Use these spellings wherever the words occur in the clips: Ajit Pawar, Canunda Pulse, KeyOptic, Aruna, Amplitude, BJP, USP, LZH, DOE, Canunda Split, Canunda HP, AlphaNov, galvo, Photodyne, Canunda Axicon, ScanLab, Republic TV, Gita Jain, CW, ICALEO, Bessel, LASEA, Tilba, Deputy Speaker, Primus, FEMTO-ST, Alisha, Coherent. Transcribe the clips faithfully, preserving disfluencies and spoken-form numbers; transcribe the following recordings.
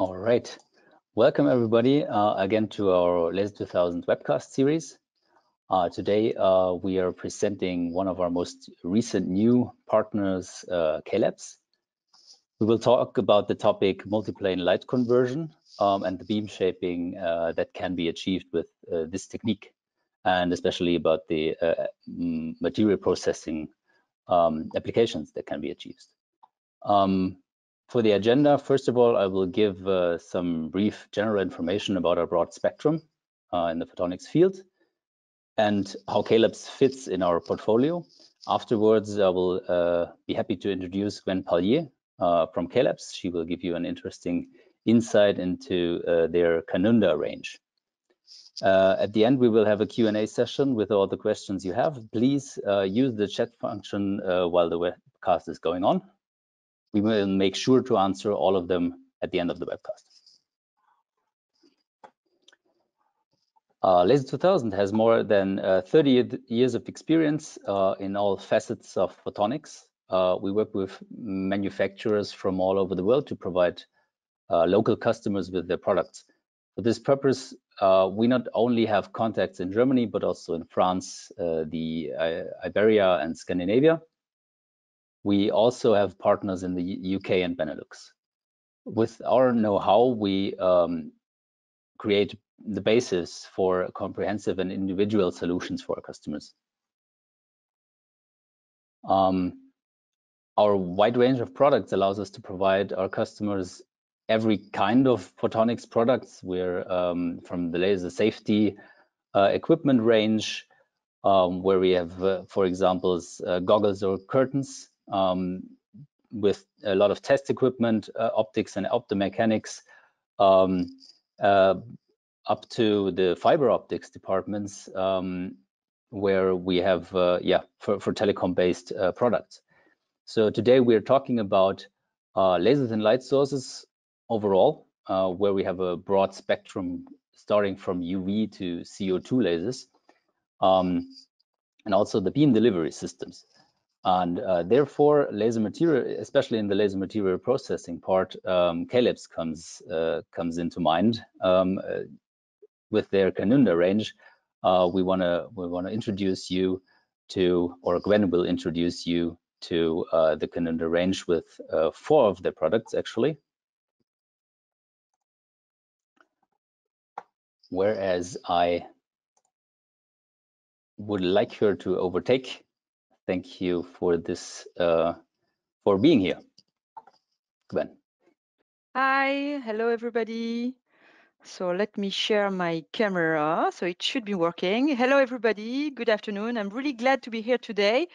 All right, welcome everybody uh, again to our Laser two thousand webcast series. Uh, today uh, we are presenting one of our most recent new partners, uh, Cailabs. We will talk about the topic multiplane light conversion um, and the beam shaping uh, that can be achieved with uh, this technique, and especially about the uh, material processing um, applications that can be achieved. Um, For the agenda, first of all, I will give uh, some brief general information about our broad spectrum uh, in the photonics field and how Cailabs fits in our portfolio. Afterwards, I will uh, be happy to introduce Gwen Pallier uh, from Cailabs. She will give you an interesting insight into uh, their Canunda range. Uh, at the end, we will have a Q and A session with all the questions you have. Please uh, use the chat function uh, while the webcast is going on. We will make sure to answer all of them at the end of the webcast. Uh, Laser two thousand has more than uh, thirty years of experience uh, in all facets of photonics. Uh, we work with manufacturers from all over the world to provide uh, local customers with their products. For this purpose, uh, we not only have contacts in Germany, but also in France, uh, the uh, Iberia and Scandinavia. We also have partners in the U K and Benelux. With our know-how, we um, create the basis for comprehensive and individual solutions for our customers. Um, our wide range of products allows us to provide our customers every kind of photonics products. We're um, from the laser safety uh, equipment range, um, where we have, uh, for example, uh, goggles or curtains, Um, with a lot of test equipment, uh, optics and optomechanics, um, uh, up to the fiber optics departments, um, where we have, uh, yeah, for, for telecom-based uh, products. So today we are talking about uh, lasers and light sources overall, uh, where we have a broad spectrum starting from U V to C O two lasers, um, and also the beam delivery systems. And uh, therefore, laser material, especially in the laser material processing part, um, Cailabs comes uh, comes into mind um, uh, with their Canunda range. Uh, we wanna we wanna introduce you to, or Gwen will introduce you to uh, the Canunda range with uh, four of their products actually. Whereas I would like her to overtake. Thank you for this, uh, for being here, Gwen. Hi, hello everybody. So let me share my camera, so it should be working. Hello everybody, good afternoon. I'm really glad to be here today.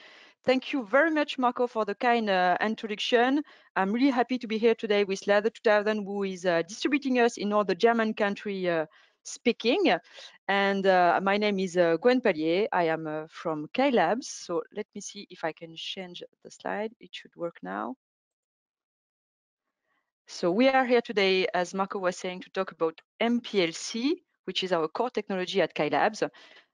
Thank you very much, Marco, for the kind uh, introduction. I'm really happy to be here today with Laser two thousand, who is uh, distributing us in all the German country uh, speaking. And uh, my name is uh, Gwen Pallier. I am uh, from Cailabs. So let me see if I can change the slide. It should work now. So we are here today, as Marco was saying, to talk about M P L C, which is our core technology at Cailabs.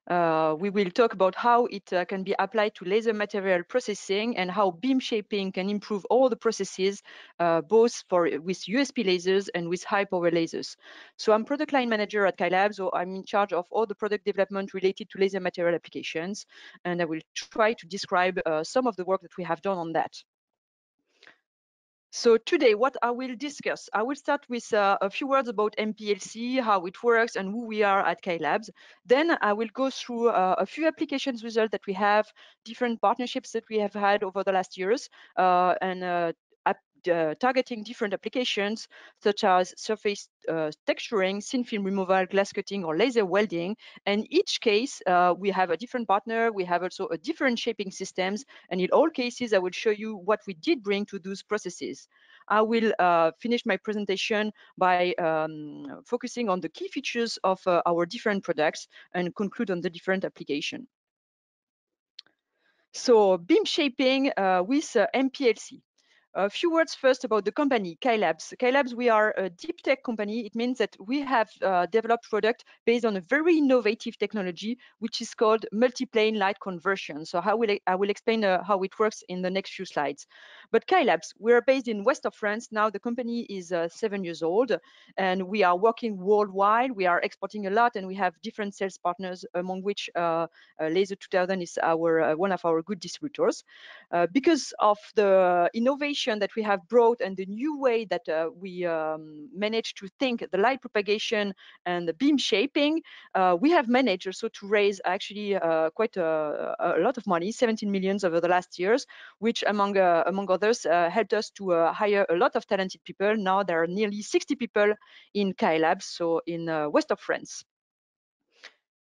Uh, we will talk about how it uh, can be applied to laser material processing and how beam shaping can improve all the processes, uh, both for with U S P lasers and with high power lasers. So I'm product line manager at Cailabs, so I'm in charge of all the product development related to laser material applications, and I will try to describe uh, some of the work that we have done on that. So today, what I will discuss, I will start with uh, a few words about M P L C, how it works and who we are at Cailabs. Then I will go through uh, a few applications results that we have, different partnerships that we have had over the last years, uh, and uh, Uh, targeting different applications such as surface uh, texturing, thin film removal, glass cutting, or laser welding. And each case, uh, we have a different partner. We have also a different shaping systems. And in all cases, I will show you what we did bring to those processes. I will uh, finish my presentation by um, focusing on the key features of uh, our different products and conclude on the different application. So beam shaping uh, with uh, M P L C. A few words first about the company, Cailabs. Cailabs, we are a deep tech company. It means that we have uh, developed product based on a very innovative technology, which is called multiplane light conversion. So how will I, I will explain uh, how it works in the next few slides. But Cailabs, we are based in west of France. Now the company is uh, seven years old, and we are working worldwide. We are exporting a lot, and we have different sales partners, among which uh, uh, Laser two thousand is our uh, one of our good distributors. Uh, because of the innovation that we have brought and the new way that uh, we um, managed to think the light propagation and the beam shaping, uh, we have managed also to raise actually uh, quite a, a lot of money, seventeen millions over the last years, which among uh, among others uh, helped us to uh, hire a lot of talented people. Now there are nearly sixty people in Cailabs, so in uh, west of France.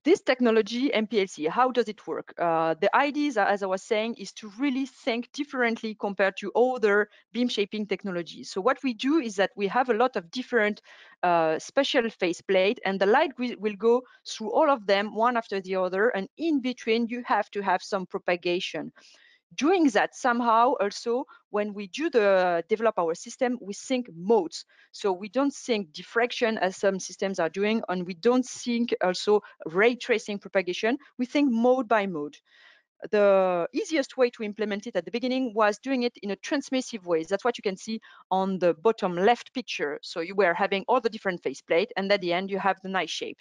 This technology, M P L C, how does it work? Uh, the idea, as I was saying, is to really think differently compared to other beam shaping technologies. So what we do is that we have a lot of different uh, special faceplate, and the light will go through all of them one after the other, and in between you have to have some propagation. Doing that somehow also, when we do the develop our system, we sync modes. So we don't sync diffraction as some systems are doing, and we don't sync also ray tracing propagation. We think mode by mode. The easiest way to implement it at the beginning was doing it in a transmissive way. That's what you can see on the bottom left picture. So you were having all the different faceplate, and at the end you have the nice shape.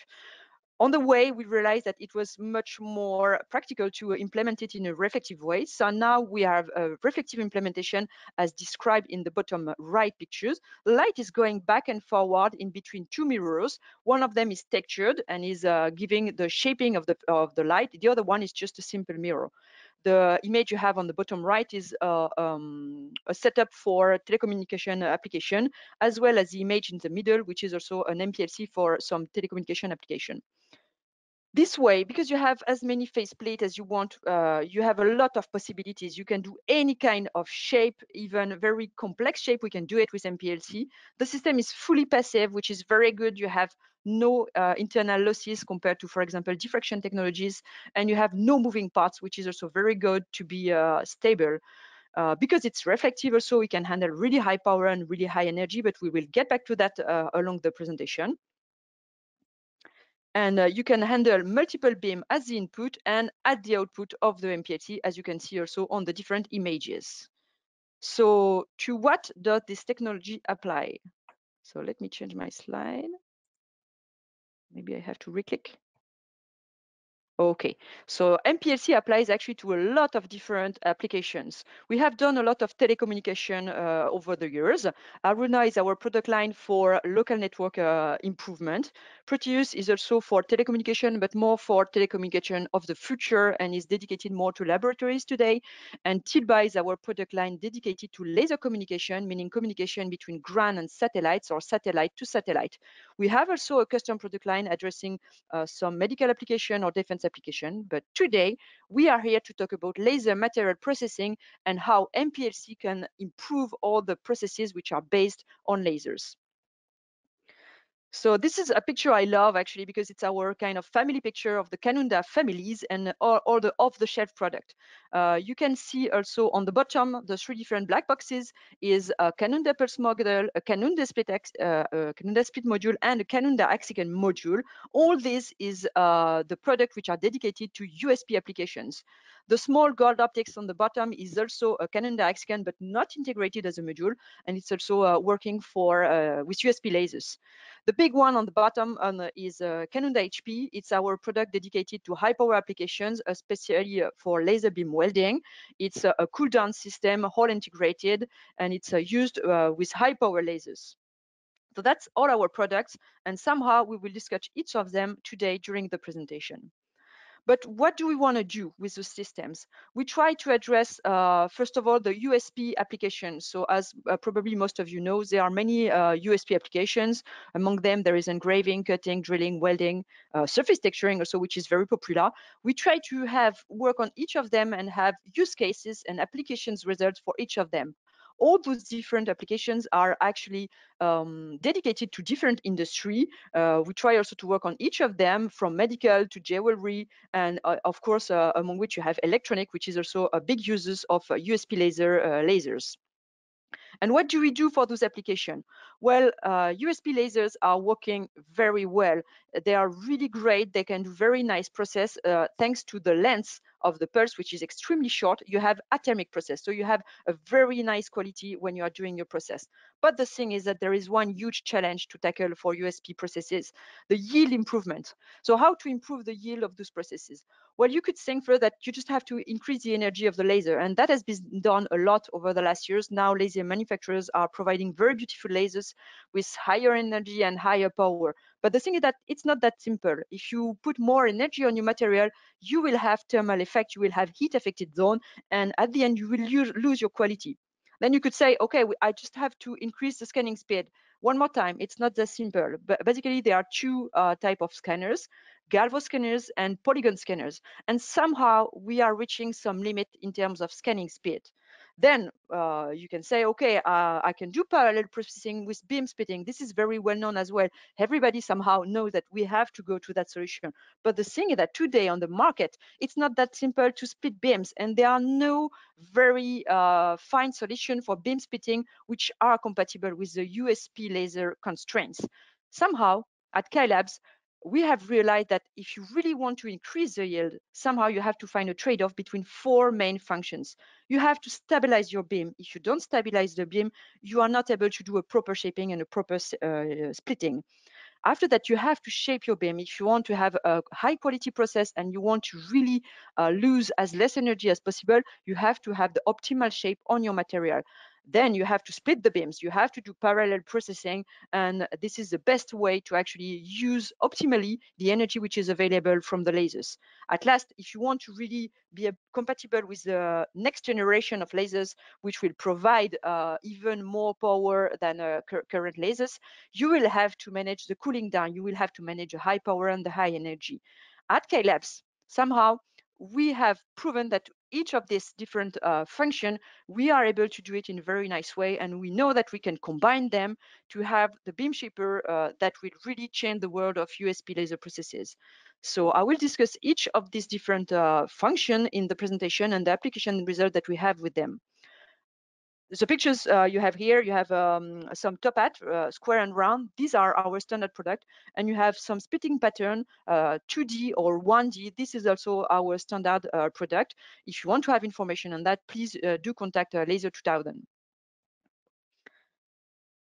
On the way, we realized that it was much more practical to implement it in a reflective way. So now we have a reflective implementation as described in the bottom right pictures. Light is going back and forward in between two mirrors. One of them is textured and is uh, giving the shaping of the, of the light. The other one is just a simple mirror. The image you have on the bottom right is uh, um, a setup for a telecommunication application, as well as the image in the middle, which is also an M P L C for some telecommunication application. This way, because you have as many faceplate as you want, uh, you have a lot of possibilities. You can do any kind of shape, even very complex shape. We can do it with M P L C. The system is fully passive, which is very good. You have no uh, internal losses compared to, for example, diffraction technologies, and you have no moving parts, which is also very good to be uh, stable. Uh, because it's reflective also, we can handle really high power and really high energy, but we will get back to that uh, along the presentation. And uh, you can handle multiple beams as the input and at the output of the M P L C, as you can see also on the different images. So to what does this technology apply? So let me change my slide. Maybe I have to re-click. Okay, so M P L C applies actually to a lot of different applications. We have done a lot of telecommunication uh, over the years. Aruna is our product line for local network uh, improvement. Proteus is also for telecommunication, but more for telecommunication of the future, and is dedicated more to laboratories today. And Tilba is our product line dedicated to laser communication, meaning communication between ground and satellites, or satellite to satellite. We have also a custom product line addressing uh, some medical application or defense application, but today we are here to talk about laser material processing and how M P L C can improve all the processes which are based on lasers. So this is a picture I love actually, because it's our kind of family picture of the Canunda families and all, all the off-the-shelf product. Uh, you can see also on the bottom the three different black boxes is a Canunda Pulse module, a Canunda Split, uh, a Canunda Split module, and a Canunda Axicon module. All this is uh, the product which are dedicated to U S P applications. The small gold optics on the bottom is also a Canunda Axicon, but not integrated as a module, and it's also uh, working for uh, with U S P lasers. The big one on the bottom on, uh, is uh, Canunda H P. It's our product dedicated to high power applications, especially uh, for laser beam welding. It's uh, a cool down system, all integrated, and it's uh, used uh, with high power lasers. So that's all our products, and somehow we will discuss each of them today during the presentation. But what do we want to do with those systems? We try to address, uh, first of all, the U S P applications. So as uh, probably most of you know, there are many uh, U S P applications. Among them, there is engraving, cutting, drilling, welding, uh, surface texturing also, which is very popular. We try to have work on each of them and have use cases and applications results for each of them. All those different applications are actually um, dedicated to different industry. Uh, we try also to work on each of them, from medical to jewelry, and uh, of course, uh, among which you have electronic, which is also a big user of uh, U S P laser uh, lasers. And what do we do for those applications? Well, uh, U S P lasers are working very well. They are really great. They can do very nice process uh, thanks to the length of the pulse, which is extremely short. You have atomic process, so you have a very nice quality when you are doing your process. But the thing is that there is one huge challenge to tackle for U S P processes: the yield improvement. So how to improve the yield of those processes? Well, you could think for that you just have to increase the energy of the laser, and that has been done a lot over the last years. Now laser manufacturers are providing very beautiful lasers with higher energy and higher power. But the thing is that it's not that simple. If you put more energy on your material, you will have thermal effect, you will have heat-affected zone, and at the end, you will lose your quality. Then you could say, okay, I just have to increase the scanning speed. One more time, it's not that simple. But basically, there are two uh, types of scanners, galvo scanners and polygon scanners. And somehow, we are reaching some limit in terms of scanning speed. Then uh, you can say, okay, uh, I can do parallel processing with beam splitting. This is very well known as well. Everybody somehow knows that we have to go to that solution. But the thing is that today on the market, it's not that simple to split beams, and there are no very uh, fine solution for beam splitting which are compatible with the U S P laser constraints. Somehow at Cailabs, we have realized that if you really want to increase the yield, somehow you have to find a trade-off between four main functions. You have to stabilize your beam. If you don't stabilize the beam, you are not able to do a proper shaping and a proper uh, splitting. After that, you have to shape your beam. If you want to have a high quality process and you want to really uh, lose as less energy as possible, you have to have the optimal shape on your material. Then you have to split the beams, you have to do parallel processing, and this is the best way to actually use optimally the energy which is available from the lasers. At last, if you want to really be compatible with the next generation of lasers, which will provide uh, even more power than uh, current lasers, you will have to manage the cooling down, you will have to manage the high power and the high energy. At Cailabs, somehow, we have proven that each of these different uh, function, we are able to do it in a very nice way, and we know that we can combine them to have the beam shaper uh, that will really change the world of U S P laser processes. So I will discuss each of these different uh, function in the presentation and the application result that we have with them. The pictures uh, you have here, you have um, some top hat, uh, square and round. These are our standard product. And you have some splitting pattern, uh, two D or one D. This is also our standard uh, product. If you want to have information on that, please uh, do contact uh, Laser two thousand.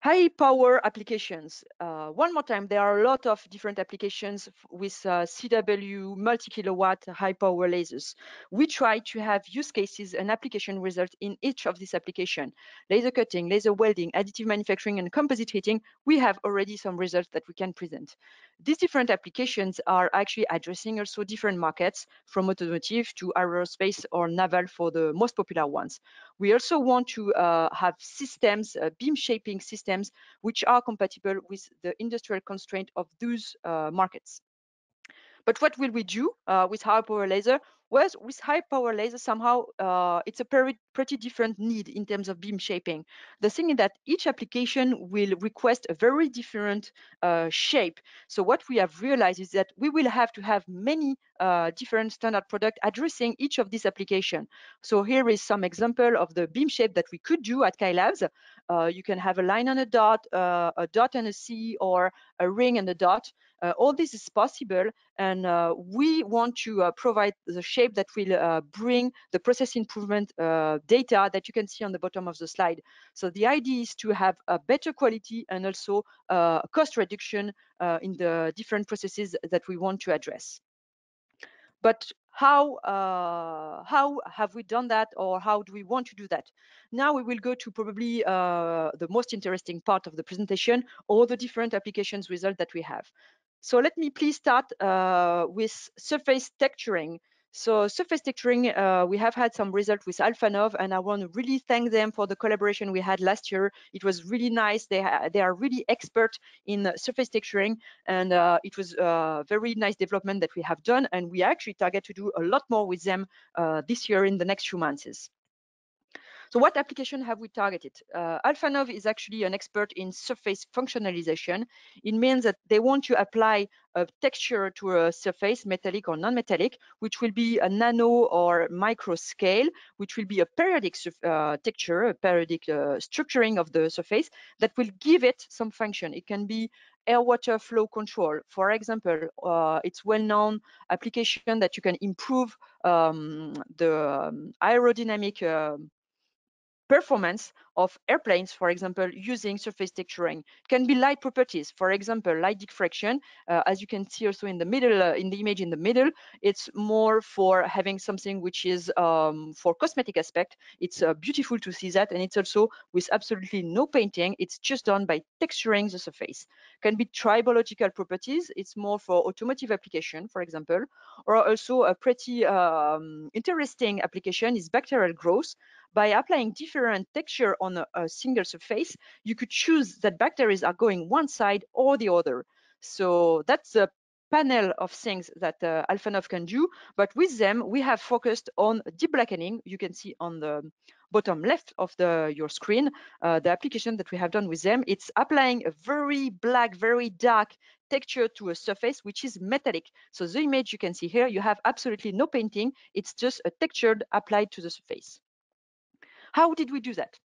High power applications. Uh, one more time, there are a lot of different applications with uh, C W, multi-kilowatt, high power lasers. We try to have use cases and application results in each of these applications. Laser cutting, laser welding, additive manufacturing, and composite heating, we have already some results that we can present. These different applications are actually addressing also different markets, from automotive to aerospace or naval for the most popular ones. We also want to uh, have systems, uh, beam shaping systems, which are compatible with the industrial constraint of those uh, markets. But what will we do uh, with high power laser? Well, with high power laser, somehow uh, it's a pretty different need in terms of beam shaping. The thing is that each application will request a very different uh, shape. So what we have realized is that we will have to have many uh, different standard products addressing each of these applications. So here is some example of the beam shape that we could do at Cailabs. Uh, you can have a line and a dot, uh, a dot and a C, or a ring and a dot. Uh, all this is possible, and uh, we want to uh, provide the shape that will uh, bring the process improvement uh, data that you can see on the bottom of the slide. So the idea is to have a better quality and also uh, cost reduction uh, in the different processes that we want to address. But how uh, how have we done that, or how do we want to do that? Now we will go to probably uh, the most interesting part of the presentation, all the different applications results that we have. So let me please start uh, with surface texturing. So surface texturing, uh, we have had some results with AlphaNov, and I want to really thank them for the collaboration we had last year. It was really nice. They, ha they are really expert in surface texturing, and uh, it was a very nice development that we have done, and we actually target to do a lot more with them uh, this year in the next few months. So what application have we targeted? Uh, AlphaNov is actually an expert in surface functionalization. It means that they want to apply a texture to a surface, metallic or non-metallic, which will be a nano or micro scale, which will be a periodic uh, texture, a periodic uh, structuring of the surface that will give it some function. It can be air water flow control, for example. Uh, it's well-known application that you can improve um, the aerodynamic uh, performance of airplanes, for example, using surface texturing. It can be light properties, for example, light diffraction. Uh, as you can see also in the middle, uh, in the image in the middle, it's more for having something which is um, for cosmetic aspect. It's uh, beautiful to see that, and it's also with absolutely no painting. It's just done by texturing the surface. It can be tribological properties. It's more for automotive application, for example, or also a pretty um, interesting application is bacterial growth. By applying different texture on a, a single surface, you could choose that bacteria are going one side or the other. So that's a panel of things that uh, AlphaNov can do. But with them, we have focused on deep blackening. You can see on the bottom left of the your screen, uh, the application that we have done with them. It's applying a very black, very dark texture to a surface which is metallic. So the image you can see here, you have absolutely no painting. It's just a texture applied to the surface. How did we do that?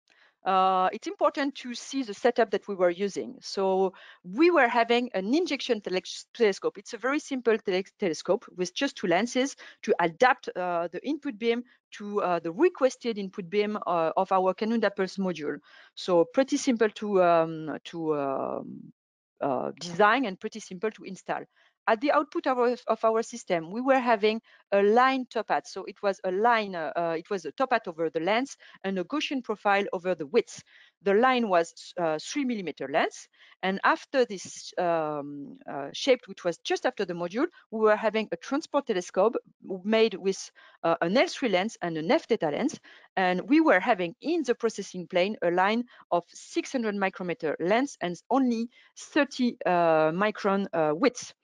Uh, it's important to see the setup that we were using. So we were having an injection tele telescope. It's a very simple tele telescope with just two lenses to adapt uh, the input beam to uh, the requested input beam uh, of our Canunda Pulse module. So pretty simple to, um, to um, uh, design and pretty simple to install. At the output of our, of our system, we were having a line top hat. So it was a line, uh, uh, it was a top hat over the lens and a Gaussian profile over the width. The line was uh, three millimeter lens. And after this um, uh, shape, which was just after the module, we were having a transport telescope made with uh, an L three lens and an F theta lens. And we were having in the processing plane a line of six hundred micrometer lens and only thirty uh, micron uh, width.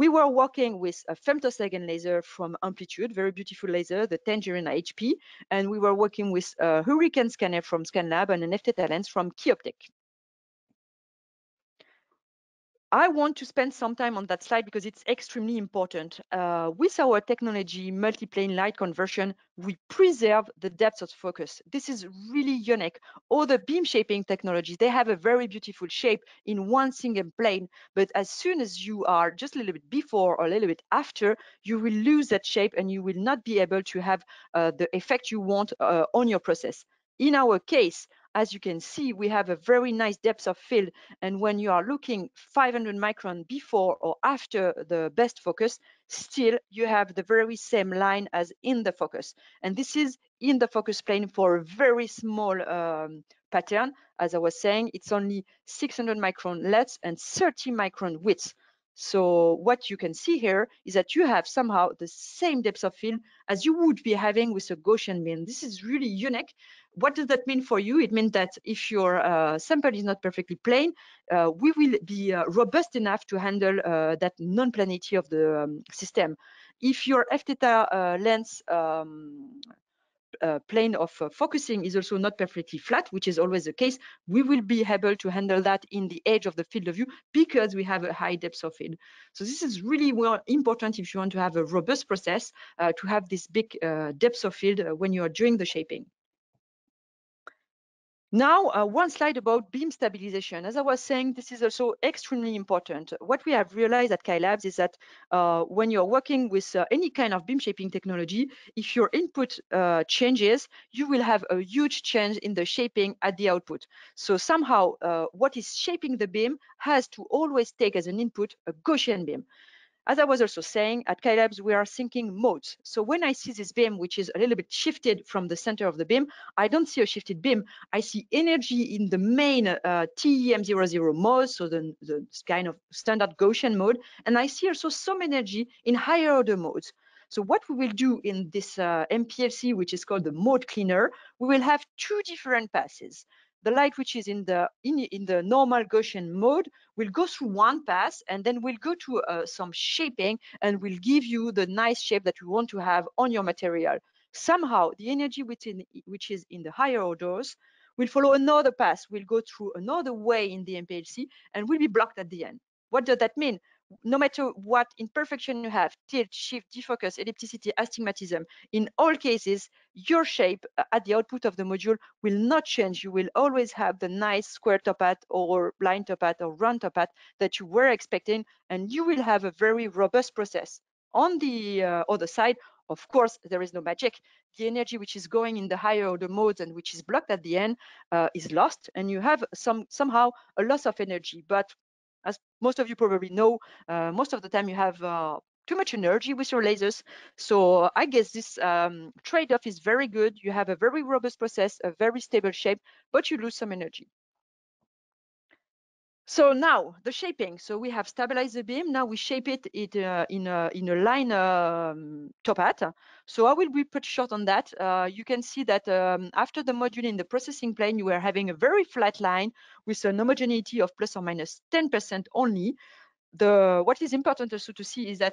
We were working with a FEMTO-S T laser from Amplitude, very beautiful laser, the Tangerine H P, and we were working with a hurricane scanner from ScanLab and an F-theta lens from KeyOptic. I want to spend some time on that slide because it's extremely important. Uh, with our technology, multiplane light conversion, we preserve the depth of focus. This is really unique. All the beam shaping technologies, they have a very beautiful shape in one single plane, but as soon as you are just a little bit before or a little bit after, you will lose that shape and you will not be able to have uh, the effect you want uh, on your process. In our case, as you can see, we have a very nice depth of field. And when you are looking five hundred micron before or after the best focus, still you have the very same line as in the focus. And this is in the focus plane for a very small um, pattern. As I was saying, it's only six hundred micron length and thirty micron width. So what you can see here is that you have somehow the same depth of field as you would be having with a Gaussian beam. This is really unique. What does that mean for you? It means that if your uh, sample is not perfectly plane, uh, we will be uh, robust enough to handle uh, that non-planity of the um, system. If your F-theta uh, lens um, Uh, plane of uh, focusing is also not perfectly flat, which is always the case, we will be able to handle that in the edge of the field of view because we have a high depth of field. So this is really well important if you want to have a robust process uh, to have this big uh, depth of field uh, when you are doing the shaping. Now, uh, one slide about beam stabilization. As I was saying, this is also extremely important. What we have realized at Cailabs is that uh, when you're working with uh, any kind of beam shaping technology, if your input uh, changes, you will have a huge change in the shaping at the output. So somehow, uh, what is shaping the beam has to always take as an input a Gaussian beam. As I was also saying, at Cailabs, we are thinking modes. So when I see this beam, which is a little bit shifted from the center of the beam, I don't see a shifted beam. I see energy in the main uh, T E M zero zero mode, so the, the kind of standard Gaussian mode. And I see also some energy in higher order modes. So what we will do in this uh, M P L C, which is called the mode cleaner, we will have two different passes. The light which is in the in, in the normal Gaussian mode will go through one pass and then will go to uh, some shaping and will give you the nice shape that you want to have on your material. somehow the energy within, which is in the higher orders, will follow another path, will go through another way in the M P L C, and will be blocked at the end. What does that mean? No matter what imperfection you have, tilt, shift, defocus, ellipticity, astigmatism, in all cases, your shape at the output of the module will not change. You will always have the nice square top hat or blind top hat or round top hat that you were expecting, and you will have a very robust process. On the uh, other side, of course, there is no magic. The energy which is going in the higher order modes and which is blocked at the end uh, is lost, and you have some somehow a loss of energy. But as most of you probably know, uh, most of the time you have uh, too much energy with your lasers. So I guess this um, trade-off is very good. You have a very robust process, a very stable shape, but you lose some energy. So now the shaping. So we have stabilized the beam. Now we shape it, it uh, in a in a line um, top hat. So I will be pretty short on that. Uh, you can see that um, after the module in the processing plane, you were having a very flat line with an homogeneity of plus or minus ten percent only. The what is important also to see is that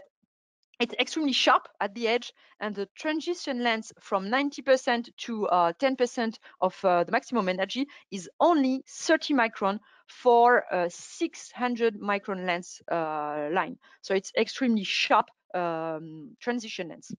it's extremely sharp at the edge, and the transition length from ninety percent to uh, ten percent of uh, the maximum energy is only thirty micron for a six hundred micron length uh, line. So it's extremely sharp um, transition length.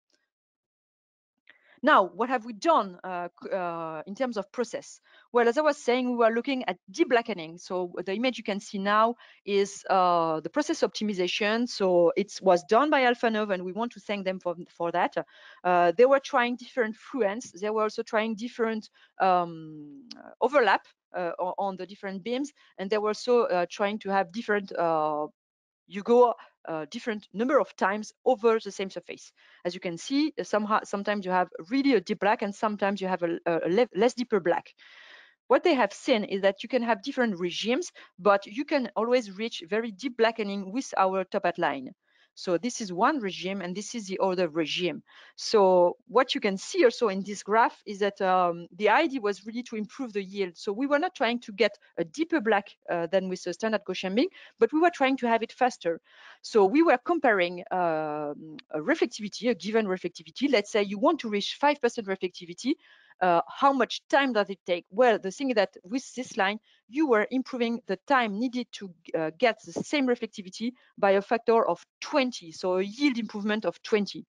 Now, what have we done uh, uh, in terms of process? Well, as I was saying, we were looking at deblackening. So the image you can see now is uh, the process optimization. So it was done by AlphaNov, and we want to thank them for, for that. Uh, they were trying different fluents. They were also trying different um, overlap uh, on the different beams. And they were also uh, trying to have different, uh, you go, Uh, different number of times over the same surface. As you can see, somehow sometimes you have really a deep black, and sometimes you have a, a le less deeper black. What they have seen is that you can have different regimes, but you can always reach very deep blackening with our top hat line. So this is one regime, and this is the other regime. So what you can see also in this graph is that um, the idea was really to improve the yield. So we were not trying to get a deeper black uh, than with a standard Gaussian beam, but we were trying to have it faster. So we were comparing uh, a reflectivity, a given reflectivity. Let's say you want to reach five percent reflectivity. Uh, how much time does it take? Well, the thing is that with this line, you were improving the time needed to uh, get the same reflectivity by a factor of twenty, so a yield improvement of twenty.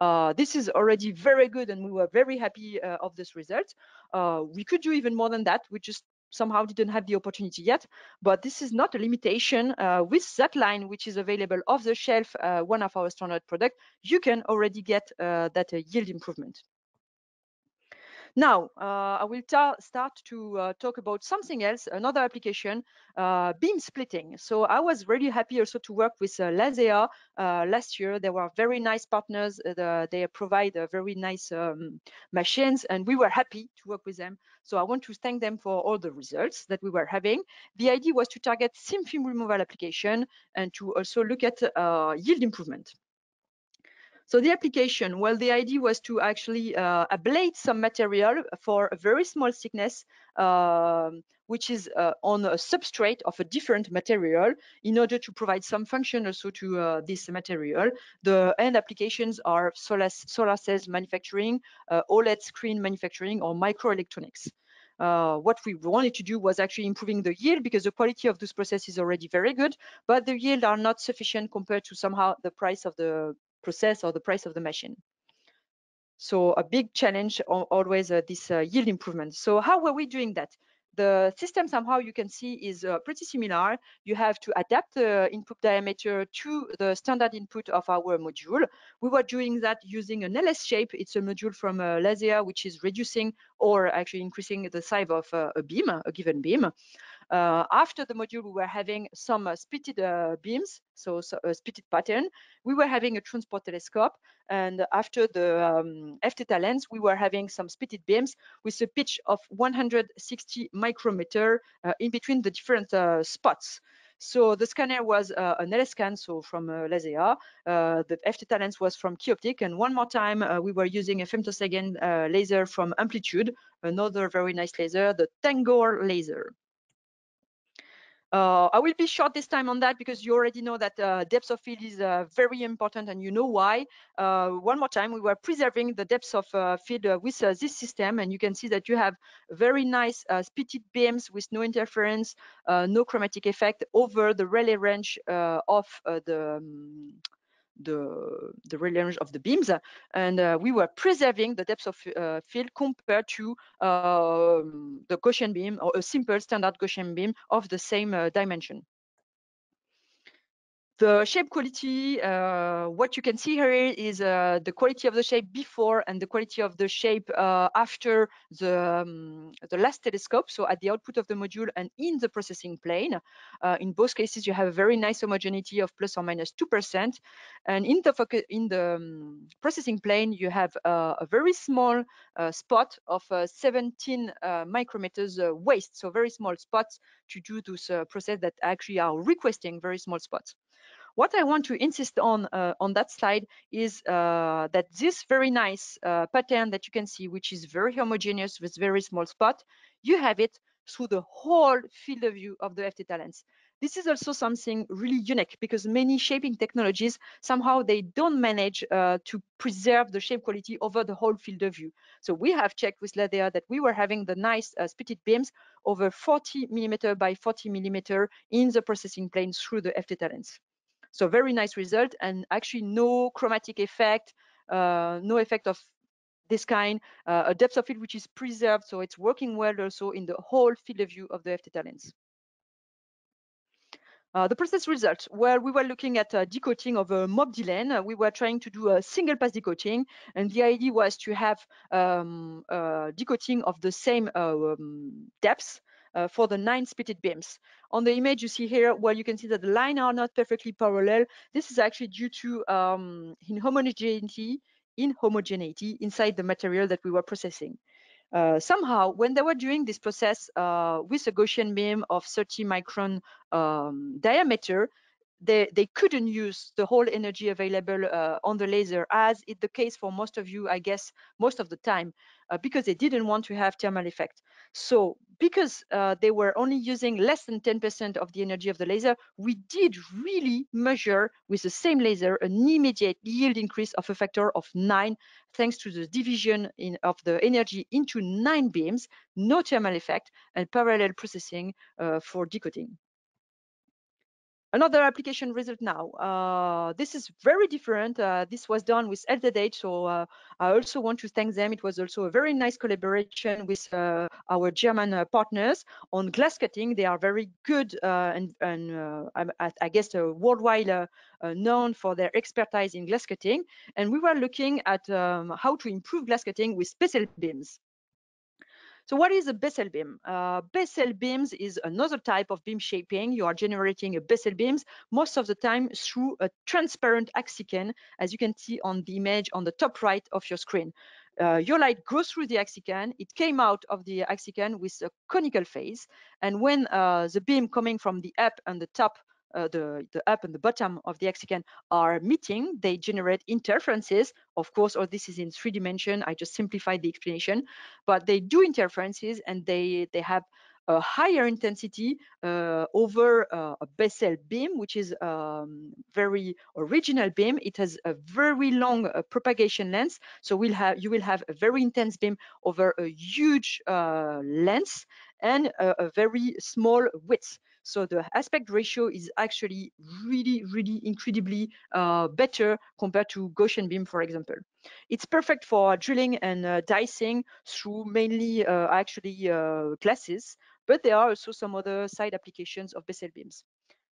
Uh, this is already very good, and we were very happy uh, of this result. Uh, we could do even more than that. We just somehow didn't have the opportunity yet, but this is not a limitation. Uh, with that line, which is available off the shelf, uh, one of our standard products, you can already get uh, that uh, yield improvement. Now, uh, I will start to uh, talk about something else, another application, uh, beam splitting. So I was really happy also to work with uh, LASEA uh, last year. They were very nice partners. Uh, they provide uh, very nice um, machines, and we were happy to work with them. So I want to thank them for all the results that we were having. The idea was to target thin film removal application and to also look at uh, yield improvement. So the application, well, the idea was to actually uh, ablate some material for a very small thickness, uh, which is uh, on a substrate of a different material in order to provide some function also to uh, this material. The end applications are solar, solar cells manufacturing, uh, OLED screen manufacturing, or microelectronics. Uh, what we wanted to do was actually improving the yield, because the quality of this process is already very good, but the yield are not sufficient compared to somehow the price of the process or the price of the machine. So a big challenge always uh, this uh, yield improvement. So how were we doing that? The system somehow you can see is uh, pretty similar. You have to adapt the input diameter to the standard input of our module. We were doing that using an L S shape. It's a module from uh, LASEA, which is reducing or actually increasing the size of uh, a beam, a given beam. Uh, after the module, we were having some uh, splitted uh, beams, so, so a splitted pattern. We were having a transport telescope, and after the um, f-theta lens, we were having some splitted beams with a pitch of one hundred sixty micrometer uh, in between the different uh, spots. So the scanner was uh, an L S scan, so from uh, LASEA. Uh, the f-theta lens was from KeyOptic, and one more time uh, we were using a FEMTO-S T again uh, laser from Amplitude, another very nice laser, the Tangor laser. Uh, I will be short this time on that because you already know that uh, depth of field is uh, very important, and you know why. Uh, one more time, we were preserving the depth of uh, field uh, with uh, this system, and you can see that you have very nice uh, spitted beams with no interference, uh, no chromatic effect over the relay range uh, of uh, the um, the the relay range of the beams, and uh, we were preserving the depth of uh, field compared to uh, the Gaussian beam or a simple standard Gaussian beam of the same uh, dimension. The shape quality, uh, what you can see here is uh, the quality of the shape before and the quality of the shape uh, after the, um, the last telescope, so at the output of the module and in the processing plane. Uh, in both cases, you have a very nice homogeneity of plus or minus two percent. And in the, in the um, processing plane, you have uh, a very small uh, spot of uh, seventeen uh, micrometers uh, waste, so very small spots to do this uh, process that actually are requesting very small spots. What I want to insist on uh, on that slide is uh, that this very nice uh, pattern that you can see, which is very homogeneous with very small spot, you have it through the whole field of view of the F theta lens. This is also something really unique because many shaping technologies, somehow they don't manage uh, to preserve the shape quality over the whole field of view. So we have checked with LASEA that we were having the nice uh, spitted beams over forty millimeter by forty millimeter in the processing plane through the F theta lens. So very nice result, and actually no chromatic effect, uh, no effect of this kind, uh, a depth of field which is preserved, so it's working well also in the whole field of view of the F theta lens. Uh, the process results, where we were looking at uh, decoating of a mob-de-lane, uh, we were trying to do a single pass decoating, and the idea was to have um, uh, decoating of the same uh, um, depths Uh, for the nine spitted beams. On the image you see here, well, you can see that the lines are not perfectly parallel. This is actually due to um, inhomogeneity, inhomogeneity inside the material that we were processing. Uh, somehow, when they were doing this process uh, with a Gaussian beam of thirty micron um, diameter, They, they couldn't use the whole energy available uh, on the laser, as is the case for most of you, I guess, most of the time, uh, because they didn't want to have thermal effect. So because uh, they were only using less than ten percent of the energy of the laser, we did really measure with the same laser an immediate yield increase of a factor of nine, thanks to the division in, of the energy into nine beams, no thermal effect, and parallel processing uh, for decoating. Another application result now. Uh, this is very different. Uh, this was done with L Z H, so uh, I also want to thank them. It was also a very nice collaboration with uh, our German uh, partners on glass cutting. They are very good uh, and, and uh, I, I guess uh, worldwide uh, uh, known for their expertise in glass cutting. And we were looking at um, how to improve glass cutting with special beams. So what is a Bessel beam? Uh, Bessel beams is another type of beam shaping. You are generating a Bessel beams most of the time through a transparent Axicon, as you can see on the image on the top right of your screen. Uh, your light goes through the Axicon. It came out of the Axicon with a conical phase, and when uh, the beam coming from the up and the top, uh, the, the up and the bottom of the Axicon are meeting, they generate interferences. Of course, or this is in three dimension. I just simplified the explanation, but they do interferences, and they they have a higher intensity uh, over uh, a Bessel beam, which is a um, very original beam. It has a very long uh, propagation length, so we'll have you will have a very intense beam over a huge uh, length and a, a very small width. So the aspect ratio is actually really, really incredibly uh, better compared to Gaussian beam, for example. It's perfect for drilling and uh, dicing through mainly uh, actually uh, glasses, but there are also some other side applications of Bessel beams.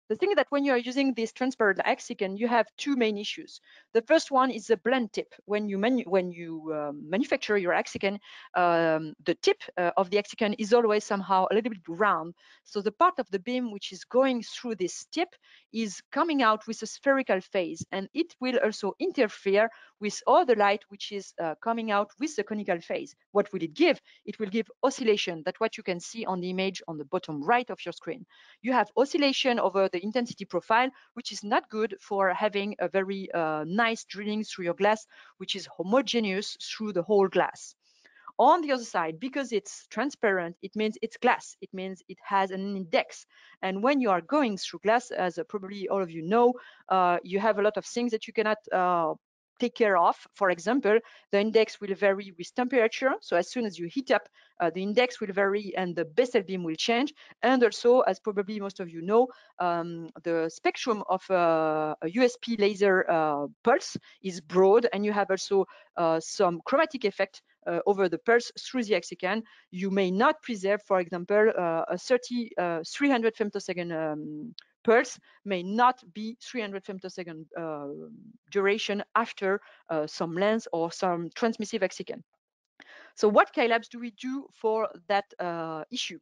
The thing that when you are using this transparent Axicon, you have two main issues. The first one is the blunt tip. When you manu when you uh, manufacture your Axicon, um, the tip uh, of the Axicon is always somehow a little bit round. So the part of the beam which is going through this tip is coming out with a spherical phase, and it will also interfere with all the light which is uh, coming out with the conical phase. What will it give? It will give oscillation. That's what you can see on the image on the bottom right of your screen. You have oscillation over the intensity profile, which is not good for having a very uh, nice drilling through your glass, which is homogeneous through the whole glass. On the other side, because it's transparent, it means it's glass. It means it has an index. And when you are going through glass, as uh, probably all of you know, uh, you have a lot of things that you cannot uh, take care of. For example, the index will vary with temperature. So as soon as you heat up, uh, the index will vary and the Bessel beam will change. And also, as probably most of you know, um, the spectrum of uh, a U S P laser uh, pulse is broad, and you have also uh, some chromatic effect uh, over the pulse through the hexagon. You may not preserve, for example, uh, a thirty, uh, three hundred femtosecond um, pulse may not be three hundred femtosecond uh, duration after uh, some length or some transmissive hexagon. So what Cailabs do we do for that uh, issue?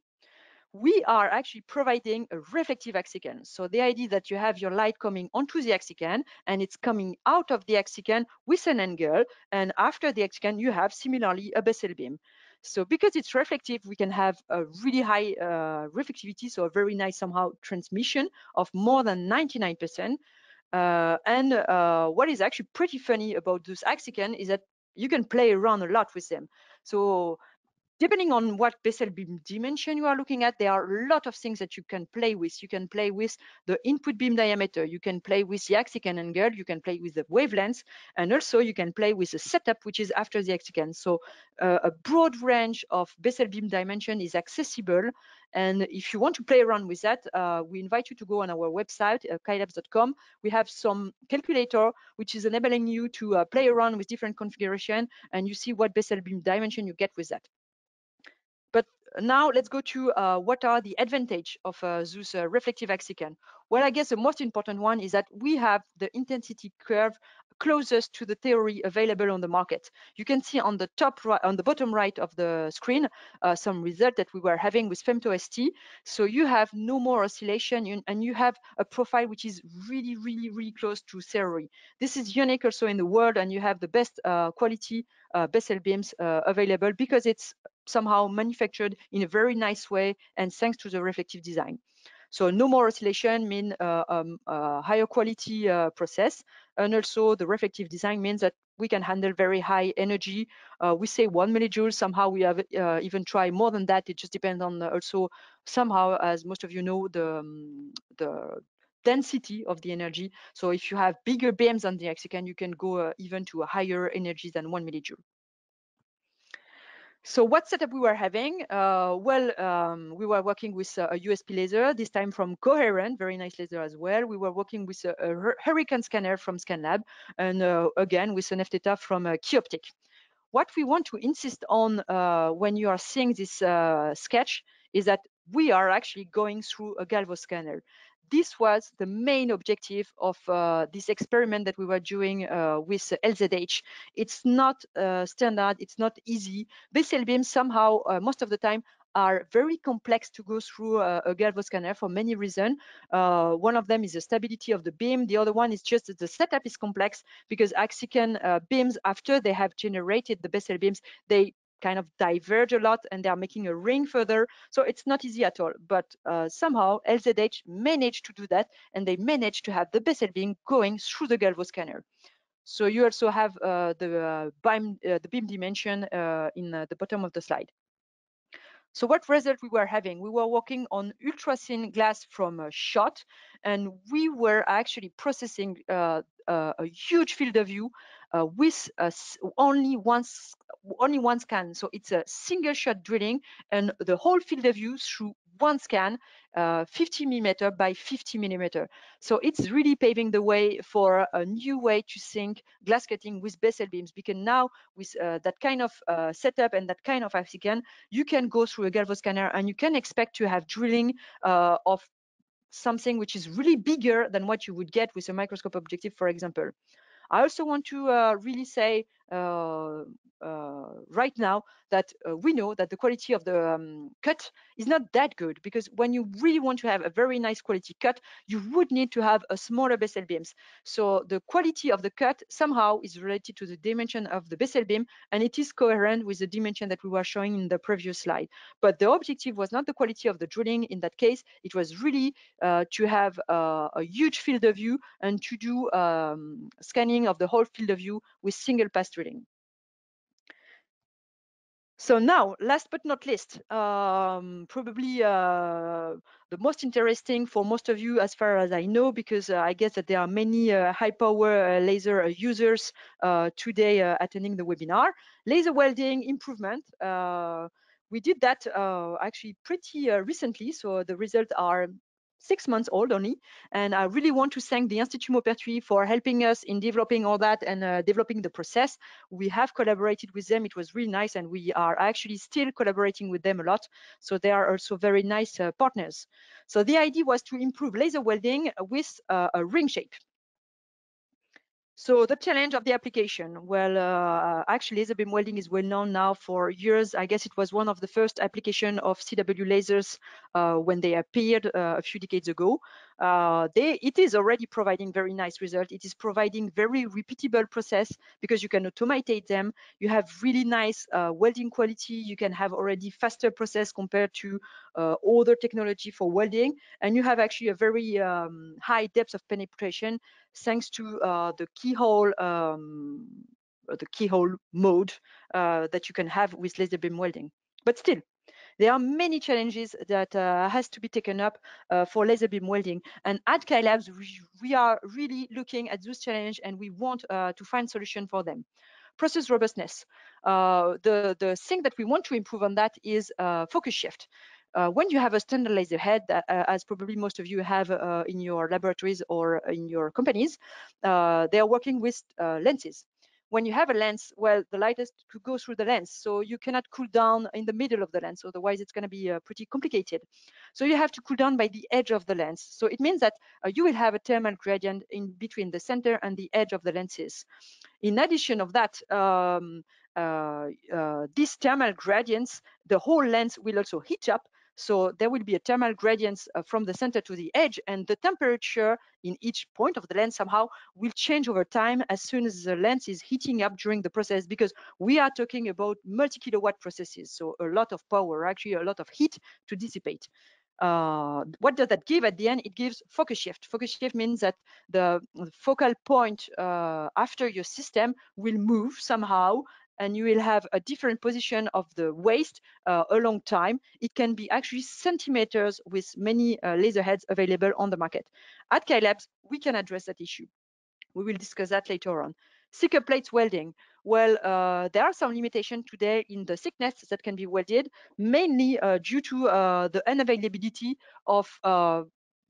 We are actually providing a reflective hexagon. So the idea that you have your light coming onto the hexagon and it's coming out of the hexagon with an angle, and after the hexagon you have similarly a Bessel beam. So because it's reflective, we can have a really high uh, reflectivity, so a very nice somehow transmission of more than ninety-nine percent. Uh, and uh, what is actually pretty funny about those hexagon is that you can play around a lot with them. So depending on what Bessel beam dimension you are looking at, there are a lot of things that you can play with. You can play with the input beam diameter, you can play with the hexagon angle, you can play with the wavelengths, and also you can play with the setup, which is after the hexagon. So uh, a broad range of Bessel beam dimension is accessible. And if you want to play around with that, uh, we invite you to go on our website, uh, cailabs dot com. We have some calculator, which is enabling you to uh, play around with different configuration, and you see what Bessel beam dimension you get with that. Now let's go to uh, what are the advantage of uh, this uh, reflective hexagon. Well, I guess the most important one is that we have the intensity curve closest to the theory available on the market. You can see on the top right, on the bottom right of the screen, uh, some result that we were having with FEMTO S T. So you have no more oscillation, and you have a profile which is really, really, really close to theory. This is unique also in the world, and you have the best uh, quality uh, Bessel beams uh, available because it's somehow manufactured in a very nice way, and thanks to the reflective design. So no more oscillation means uh, um, uh, higher quality uh, process, and also the reflective design means that we can handle very high energy. Uh, we say one millijoule. Somehow we have uh, even tried more than that. It just depends on also somehow, as most of you know, the um, the density of the energy. So if you have bigger beams on the hexagon, you can go uh, even to a higher energy than one millijoule. So what setup we were having? Uh, well, um, we were working with a U S P laser, this time from Coherent, very nice laser as well. We were working with a, a hurricane scanner from ScanLab, and uh, again with an F theta from uh, KeyOptic. What we want to insist on uh, when you are seeing this uh, sketch is that we are actually going through a galvo scanner. This was the main objective of uh, this experiment that we were doing uh, with L Z H. It's not uh, standard, it's not easy. Bessel beams somehow, uh, most of the time, are very complex to go through a, a galvo scanner for many reasons. Uh, one of them is the stability of the beam. The other one is just that the setup is complex because hexagon uh, beams, after they have generated the Bessel beams, they kind of diverge a lot, and they are making a ring further. So it's not easy at all, but uh, somehow L Z H managed to do that, and they managed to have the Bessel beam going through the galvo scanner. So you also have uh, the, uh, beam, uh, the beam dimension uh, in uh, the bottom of the slide. So what result we were having? We were working on ultra thin glass from a shot, and we were actually processing uh, uh, a huge field of view uh, with uh, only one only one scan. So it's a single shot drilling, and the whole field of view through one scan, uh, fifty millimeter by fifty millimeter. So it's really paving the way for a new way to think glass cutting with Bessel beams, because now with uh, that kind of uh, setup and that kind of hexagon, you can go through a galvo scanner and you can expect to have drilling uh, of something which is really bigger than what you would get with a microscope objective, for example. I also want to uh, really say uh, uh, right now that uh, we know that the quality of the um, cut is not that good, because when you really want to have a very nice quality cut, you would need to have a smaller Bessel beams. So the quality of the cut somehow is related to the dimension of the Bessel beam, and it is coherent with the dimension that we were showing in the previous slide. But the objective was not the quality of the drilling in that case. It was really uh, to have uh, a huge field of view and to do um, scanning of the whole field of view with single pass drilling. So now, last but not least, um, probably uh, the most interesting for most of you, as far as I know, because uh, I guess that there are many uh, high-power uh, laser users uh, today uh, attending the webinar, laser welding improvement. Uh, we did that uh, actually pretty uh, recently, so the results are six months old only, and I really want to thank the Institut Maupertuis for helping us in developing all that and uh, developing the process. We have collaborated with them, it was really nice, and we are actually still collaborating with them a lot, so they are also very nice uh, partners. So the idea was to improve laser welding with uh, a ring shape. So the challenge of the application, well, uh, actually laser beam welding is well known now for years. I guess it was one of the first application of C W lasers uh, when they appeared uh, a few decades ago. Uh, they, it is already providing very nice results. It is providing very repeatable process because you can automate them. You have really nice uh, welding quality. You can have already faster process compared to uh, other technology for welding. And you have actually a very um, high depth of penetration thanks to uh, the keyhole um, the keyhole mode uh, that you can have with laser beam welding. But still, there are many challenges that uh, has to be taken up uh, for laser beam welding. And at Cailabs, we, we are really looking at those challenges, and we want uh, to find solution for them. Process robustness. Uh, the, the thing that we want to improve on that is uh, focus shift. Uh, when you have a standard laser head, uh, as probably most of you have uh, in your laboratories or in your companies, uh, they are working with uh, lenses. When you have a lens, well, the light has to go through the lens, so you cannot cool down in the middle of the lens, otherwise it's going to be uh, pretty complicated. So you have to cool down by the edge of the lens. So it means that uh, you will have a thermal gradient in between the center and the edge of the lenses. In addition of that, um, uh, uh, these thermal gradients, the whole lens will also heat up. So there will be a thermal gradient uh, from the center to the edge, and the temperature in each point of the lens somehow will change over time as soon as the lens is heating up during the process, because we are talking about multi-kilowatt processes, so a lot of power, actually a lot of heat to dissipate. Uh, what does that give at the end? It gives focus shift. Focus shift means that the focal point uh, after your system will move somehow, and you will have a different position of the waist uh, a long time. It can be actually centimeters with many uh, laser heads available on the market. At Cailabs, we can address that issue. We will discuss that later on. Thicker plates welding. Well, uh, there are some limitations today in the thickness that can be welded, mainly uh, due to uh, the unavailability of uh,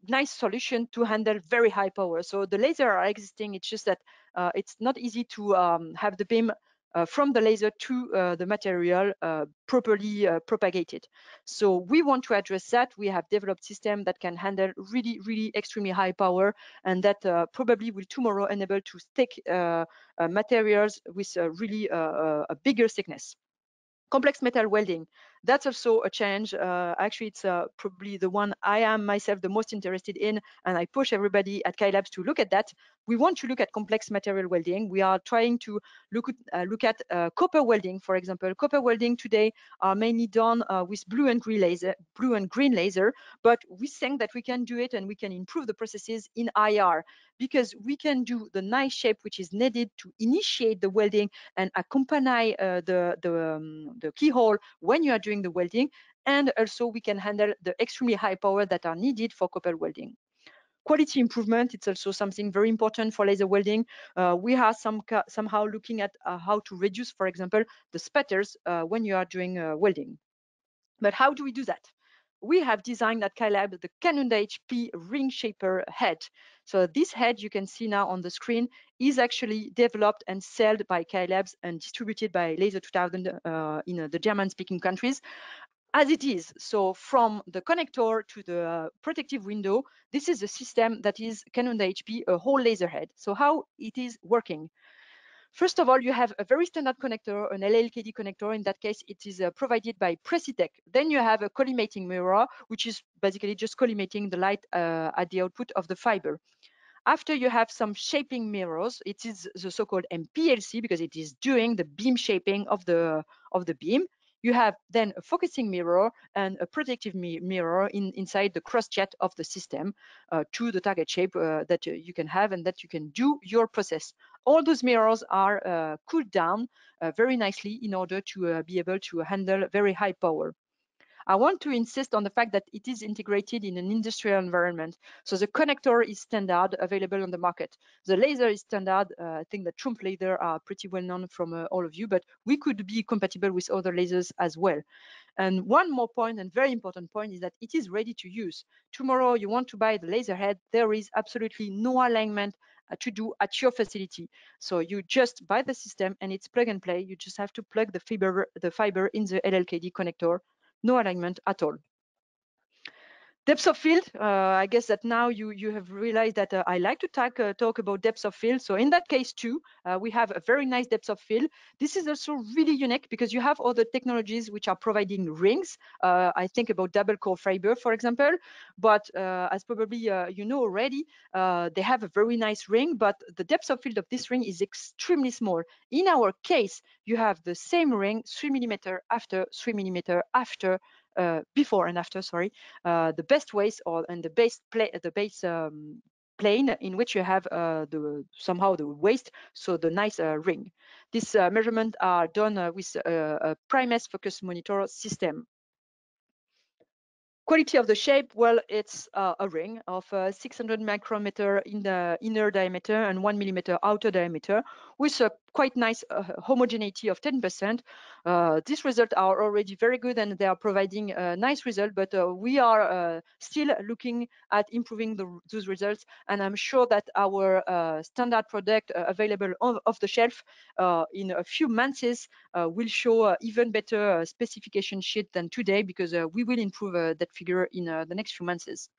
nice solution to handle very high power. So the lasers are existing, it's just that uh, it's not easy to um, have the beam Uh, from the laser to uh, the material uh, properly uh, propagated. So we want to address that. We have developed systems that can handle really, really extremely high power, and that uh, probably will tomorrow enable to stick uh, uh, materials with a really uh, a bigger thickness. Complex metal welding, that's also a challenge. Uh, actually, it's uh, probably the one I am myself the most interested in, and I push everybody at Cailabs to look at that. We want to look at complex material welding. We are trying to look at, uh, look at uh, copper welding, for example. Copper welding today are mainly done uh, with blue and green laser, blue and green laser, but we think that we can do it, and we can improve the processes in I R, because we can do the nice shape which is needed to initiate the welding and accompany uh, the, the, um, the keyhole when you are doing the welding, and also we can handle the extremely high power that are needed for copper welding. Quality improvement, it's also something very important for laser welding. Uh, we are some, somehow looking at uh, how to reduce, for example, the sputters uh, when you are doing uh, welding. But how do we do that? We have designed at Cailab the Canunda H P ring shaper head. So this head you can see now on the screen is actually developed and sold by Cailabs and distributed by Laser two thousand uh, in uh, the German-speaking countries as it is. So from the connector to the uh, protective window, this is the system that is Canunda H P, a whole laser head. So how it is working? First of all, you have a very standard connector, an L L K D connector. In that case, it is uh, provided by Precitec. Then you have a collimating mirror, which is basically just collimating the light uh, at the output of the fiber. After you have some shaping mirrors, it is the so-called M P L C because it is doing the beam shaping of the, of the beam. you have then a focusing mirror and a protective mi mirror in, inside the cross-jet of the system uh, to the target shape uh, that uh, you can have and that you can do your process. All those mirrors are uh, cooled down uh, very nicely in order to uh, be able to handle very high power. I want to insist on the fact that it is integrated in an industrial environment. So the connector is standard, available on the market. The laser is standard. Uh, I think the Trumpf laser are pretty well known from uh, all of you, but we could be compatible with other lasers as well. And one more point, and very important point, is that it is ready to use. Tomorrow, you want to buy the laser head. There is absolutely no alignment to do at your facility. So you just buy the system, and it's plug and play. You just have to plug the fiber, the fiber in the L L K D connector. No alignment at all. Depth of field, uh, I guess that now you, you have realized that uh, I like to talk, uh, talk about depth of field. So in that case too, uh, we have a very nice depth of field. This is also really unique because you have other technologies which are providing rings. Uh, I think about double core fiber, for example, but uh, as probably uh, you know already, uh, they have a very nice ring, but the depth of field of this ring is extremely small. In our case, you have the same ring, three millimeter after three millimeter after Uh, before and after, sorry, uh, the best ways or and the base play, the base um, plane in which you have uh, the somehow the waist, so the nice uh, ring. These uh, measurements are done uh, with uh, a Primus focus monitor system. Quality of the shape, well, it's uh, a ring of uh, six hundred micrometer in the inner diameter and one millimeter outer diameter with a quite nice uh, homogeneity of ten percent. Uh, these results are already very good and they are providing a nice result, but uh, we are uh, still looking at improving the, those results. And I'm sure that our uh, standard product uh, available on, off the shelf uh, in a few months uh, will show uh, even better uh, specification sheet than today, because uh, we will improve uh, that figure in uh, the next few months.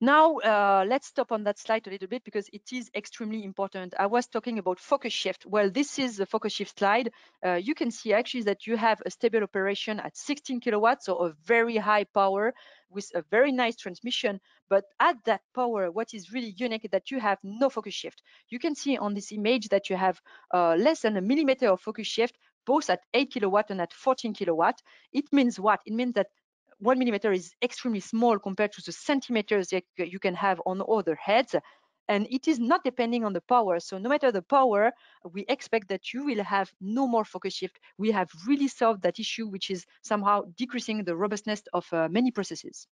Now, uh, let's stop on that slide a little bit because it is extremely important. I was talking about focus shift. Well, this is the focus shift slide. Uh, you can see actually that you have a stable operation at sixteen kilowatts, so a very high power with a very nice transmission. But at that power, what is really unique is that you have no focus shift. You can see on this image that you have uh, less than a millimeter of focus shift, both at eight kilowatt and at fourteen kilowatt. It means what? It means that one millimeter is extremely small compared to the centimeters that you can have on other heads. And it is not depending on the power. So no matter the power, we expect that you will have no more focus shift. We have really solved that issue, which is somehow decreasing the robustness of uh, many processes.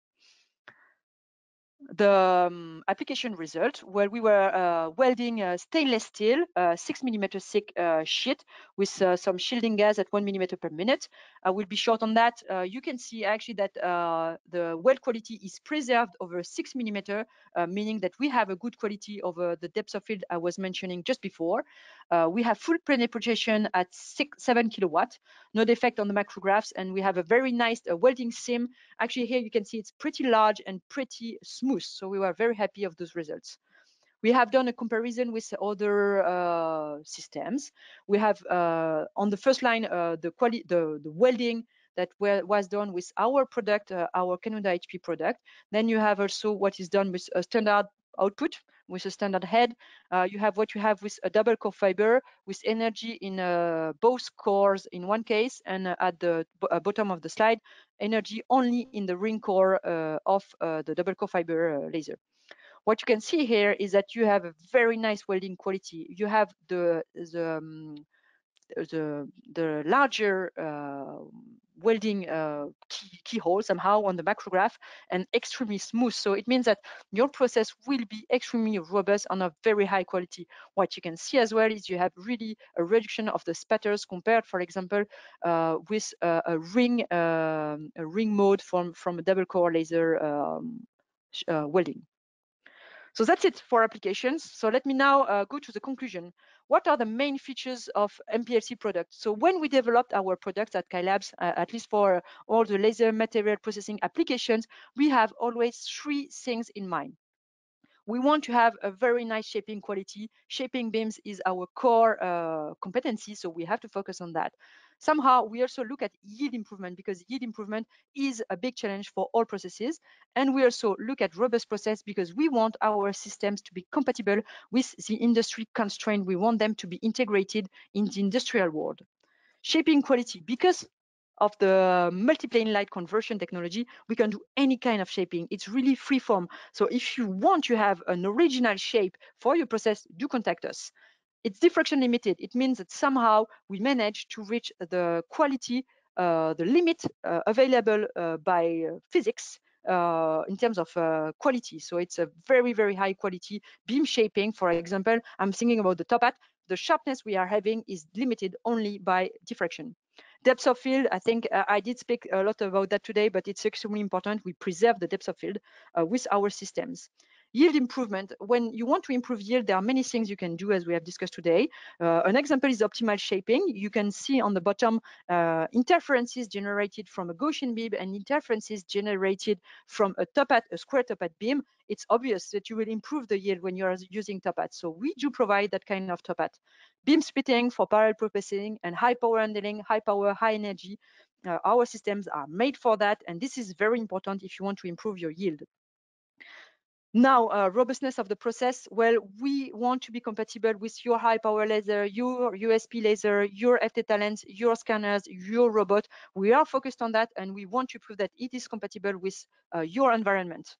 The um, application result, where we were uh, welding uh, stainless steel, uh, six millimeter thick uh, sheet with uh, some shielding gas at one millimeter per minute. I will be short on that. Uh, you can see actually that uh, the weld quality is preserved over six millimeter, uh, meaning that we have a good quality over the depth of field I was mentioning just before. Uh, we have full penetration at six, seven kilowatt, no defect on the micrographs, and we have a very nice uh, welding seam. Actually, here you can see it's pretty large and pretty smooth. So we were very happy of those results. We have done a comparison with other uh, systems. We have uh, on the first line uh, the, quali the, the welding that was done with our product, uh, our Canunda H P product. Then you have also what is done with a standard output, with a standard head. Uh, you have what you have with a double core fiber, with energy in uh, both cores in one case, and uh, at the uh, bottom of the slide, energy only in the ring core uh, of uh, the double core fiber uh, laser. What you can see here is that you have a very nice welding quality. You have the the um, the, the larger uh, welding uh, key, keyhole somehow on the micrograph, and extremely smooth. So it means that your process will be extremely robust on a very high quality. What you can see as well is you have really a reduction of the spatters compared, for example, uh, with uh, a ring uh, a ring mode from, from a double core laser um, uh, welding. So that's it for applications. So let me now uh, go to the conclusion. What are the main features of M P L C products? So when we developed our products at Cailabs, uh, at least for all the laser material processing applications, we have always three things in mind. We want to have a very nice shaping quality. Shaping beams is our core uh, competency, so we have to focus on that. Somehow, we also look at yield improvement, because yield improvement is a big challenge for all processes. And we also look at robust process, because we want our systems to be compatible with the industry constraint. We want them to be integrated in the industrial world. shaping quality. Because of the multiplane light conversion technology, we can do any kind of shaping. It's really freeform. So if you want to have an original shape for your process, do contact us. It's diffraction limited. It means that somehow we manage to reach the quality, uh, the limit uh, available uh, by physics uh, in terms of uh, quality. So it's a very, very high quality beam shaping. For example, I'm thinking about the top hat. The sharpness we are having is limited only by diffraction. Depth of field, I think uh, I did speak a lot about that today, but it's extremely important. We preserve the depth of field uh, with our systems. Yield improvement. When you want to improve yield, there are many things you can do, as we have discussed today. Uh, an example is optimal shaping. You can see on the bottom uh, interferences generated from a Gaussian beam and interferences generated from a top hat, a square top hat beam. It's obvious that you will improve the yield when you are using top hat. So we do provide that kind of top hat. Beam splitting for parallel processing and high power handling, high power, high energy. Uh, our systems are made for that, and this is very important if you want to improve your yield. Now, uh, robustness of the process. Well, we want to be compatible with your high power laser, your U S P laser, your F theta lens, your scanners, your robot. We are focused on that, and we want to prove that it is compatible with uh, your environment.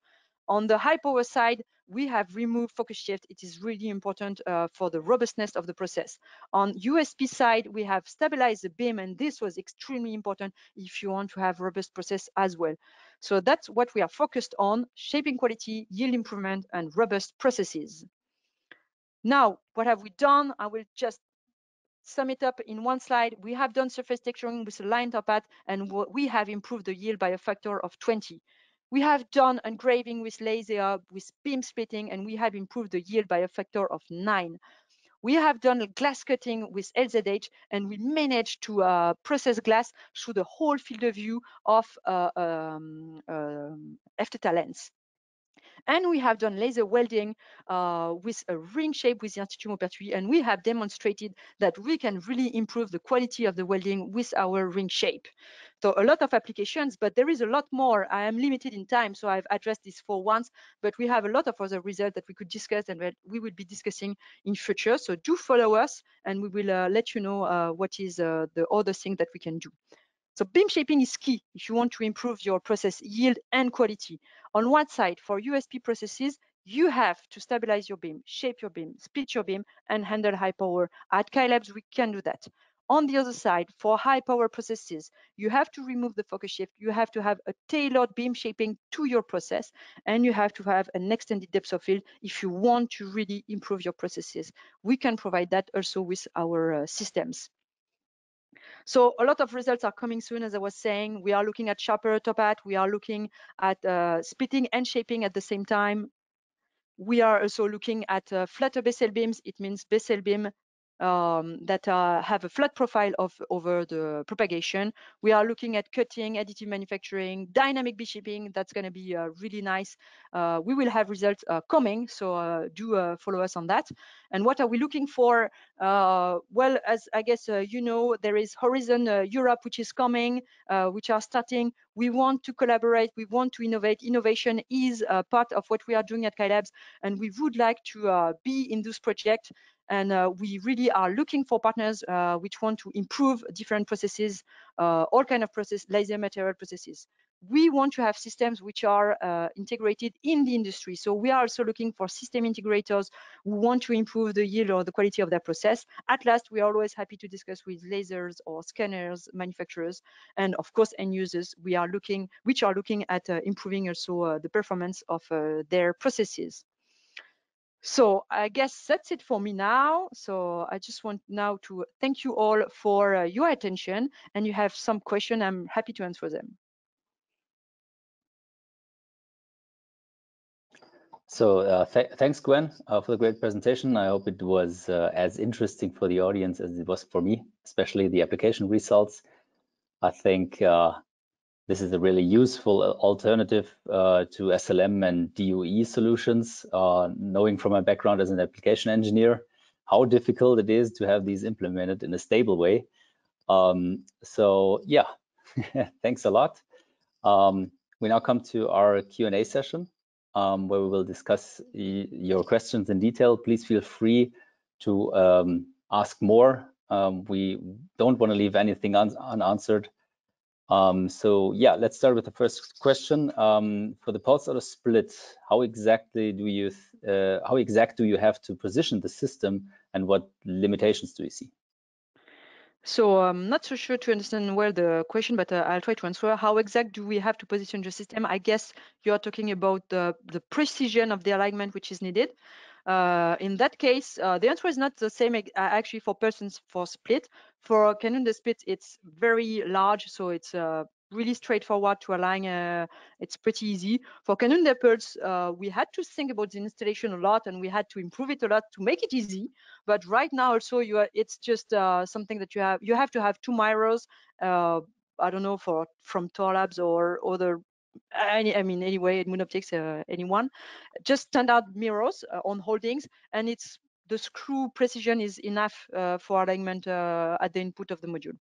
On the high power side, we have removed focus shift. It is really important uh, for the robustness of the process. On U S P side, we have stabilized the beam, and this was extremely important if you want to have robust process as well. So that's what we are focused on: shaping quality, yield improvement, and robust processes. Now, what have we done? I will just sum it up in one slide. We have done surface texturing with a line top hat, and we have improved the yield by a factor of twenty. We have done engraving with LASEA, with beam splitting, and we have improved the yield by a factor of nine. We have done glass cutting with L Z H, and we managed to uh, process glass through the whole field of view of uh, um, um, F theta lens. And we have done laser welding uh, with a ring shape with the Institut Maupertuis, and we have demonstrated that we can really improve the quality of the welding with our ring shape. So a lot of applications, but there is a lot more. I am limited in time, so I've addressed these four ones, but we have a lot of other results that we could discuss and we will be discussing in future. So do follow us, and we will uh, let you know uh, what is uh, the other thing that we can do. So beam shaping is key if you want to improve your process yield and quality. On one side, for U S P processes, you have to stabilize your beam, shape your beam, split your beam, and handle high power. At Cailabs, we can do that. On the other side, for high power processes, you have to remove the focus shift. You have to have a tailored beam shaping to your process, and you have to have an extended depth of field if you want to really improve your processes. We can provide that also with our uh, systems. So a lot of results are coming soon, as I was saying. We are looking at sharper top hat. We are looking at uh, splitting and shaping at the same time. We are also looking at uh, flatter Bessel beams. It means Bessel beam um, that uh, have a flat profile of over the propagation. We are looking at cutting, additive manufacturing, dynamic beam shaping. That's going to be uh, really nice. Uh, we will have results uh, coming, so uh, do uh, follow us on that. And what are we looking for? Uh, well, as I guess uh, you know, there is Horizon uh, Europe, which is coming, uh, which are starting. We want to collaborate. We want to innovate. Innovation is uh, part of what we are doing at Cailabs, and we would like to uh, be in this project. And uh, we really are looking for partners uh, which want to improve different processes, uh, all kind of process, laser material processes. We want to have systems which are uh, integrated in the industry. So we are also looking for system integrators who want to improve the yield or the quality of their process. At last, we are always happy to discuss with lasers or scanners, manufacturers, and of course, end users. We are looking, which are looking at uh, improving also uh, the performance of uh, their processes. So I guess that's it for me now. So I just want now to thank you all for uh, your attention, and you have some questions. I'm happy to answer them. So uh, th thanks, Gwen, uh, for the great presentation. I hope it was uh, as interesting for the audience as it was for me, especially the application results. I think uh, this is a really useful alternative uh, to S L M and D O E solutions. Uh, knowing from my background as an application engineer, how difficult it is to have these implemented in a stable way. Um, so yeah, thanks a lot. Um, we now come to our Q and A session, Um, where we will discuss your questions in detail. Please feel free to um, ask more Um, we don't want to leave anything un unanswered. Um, so yeah, let's start with the first question. Um, for the pulse auto split, how exactly do you uh, how exact do you have to position the system, and what limitations do you see? So I'm not so sure to understand well the question, but uh, I'll try to answer. How exact do we have to position the system? I guess you're talking about the, the precision of the alignment which is needed. Uh, in that case, uh, the answer is not the same uh, actually for persons for split. For Canunda Split, it's very large, so it's uh, really straightforward to align. Uh, it's pretty easy. For Canunda Pulse, uh, we had to think about the installation a lot, and we had to improve it a lot to make it easy. But right now, also, you are, it's just uh, something that you have. You have to have two mirrors. Uh, I don't know for from Cailabs or other. Any, I mean, anyway, at Moon Optics, uh, anyone, just standard mirrors uh, on holdings, and it's the screw precision is enough uh, for alignment uh, at the input of the module.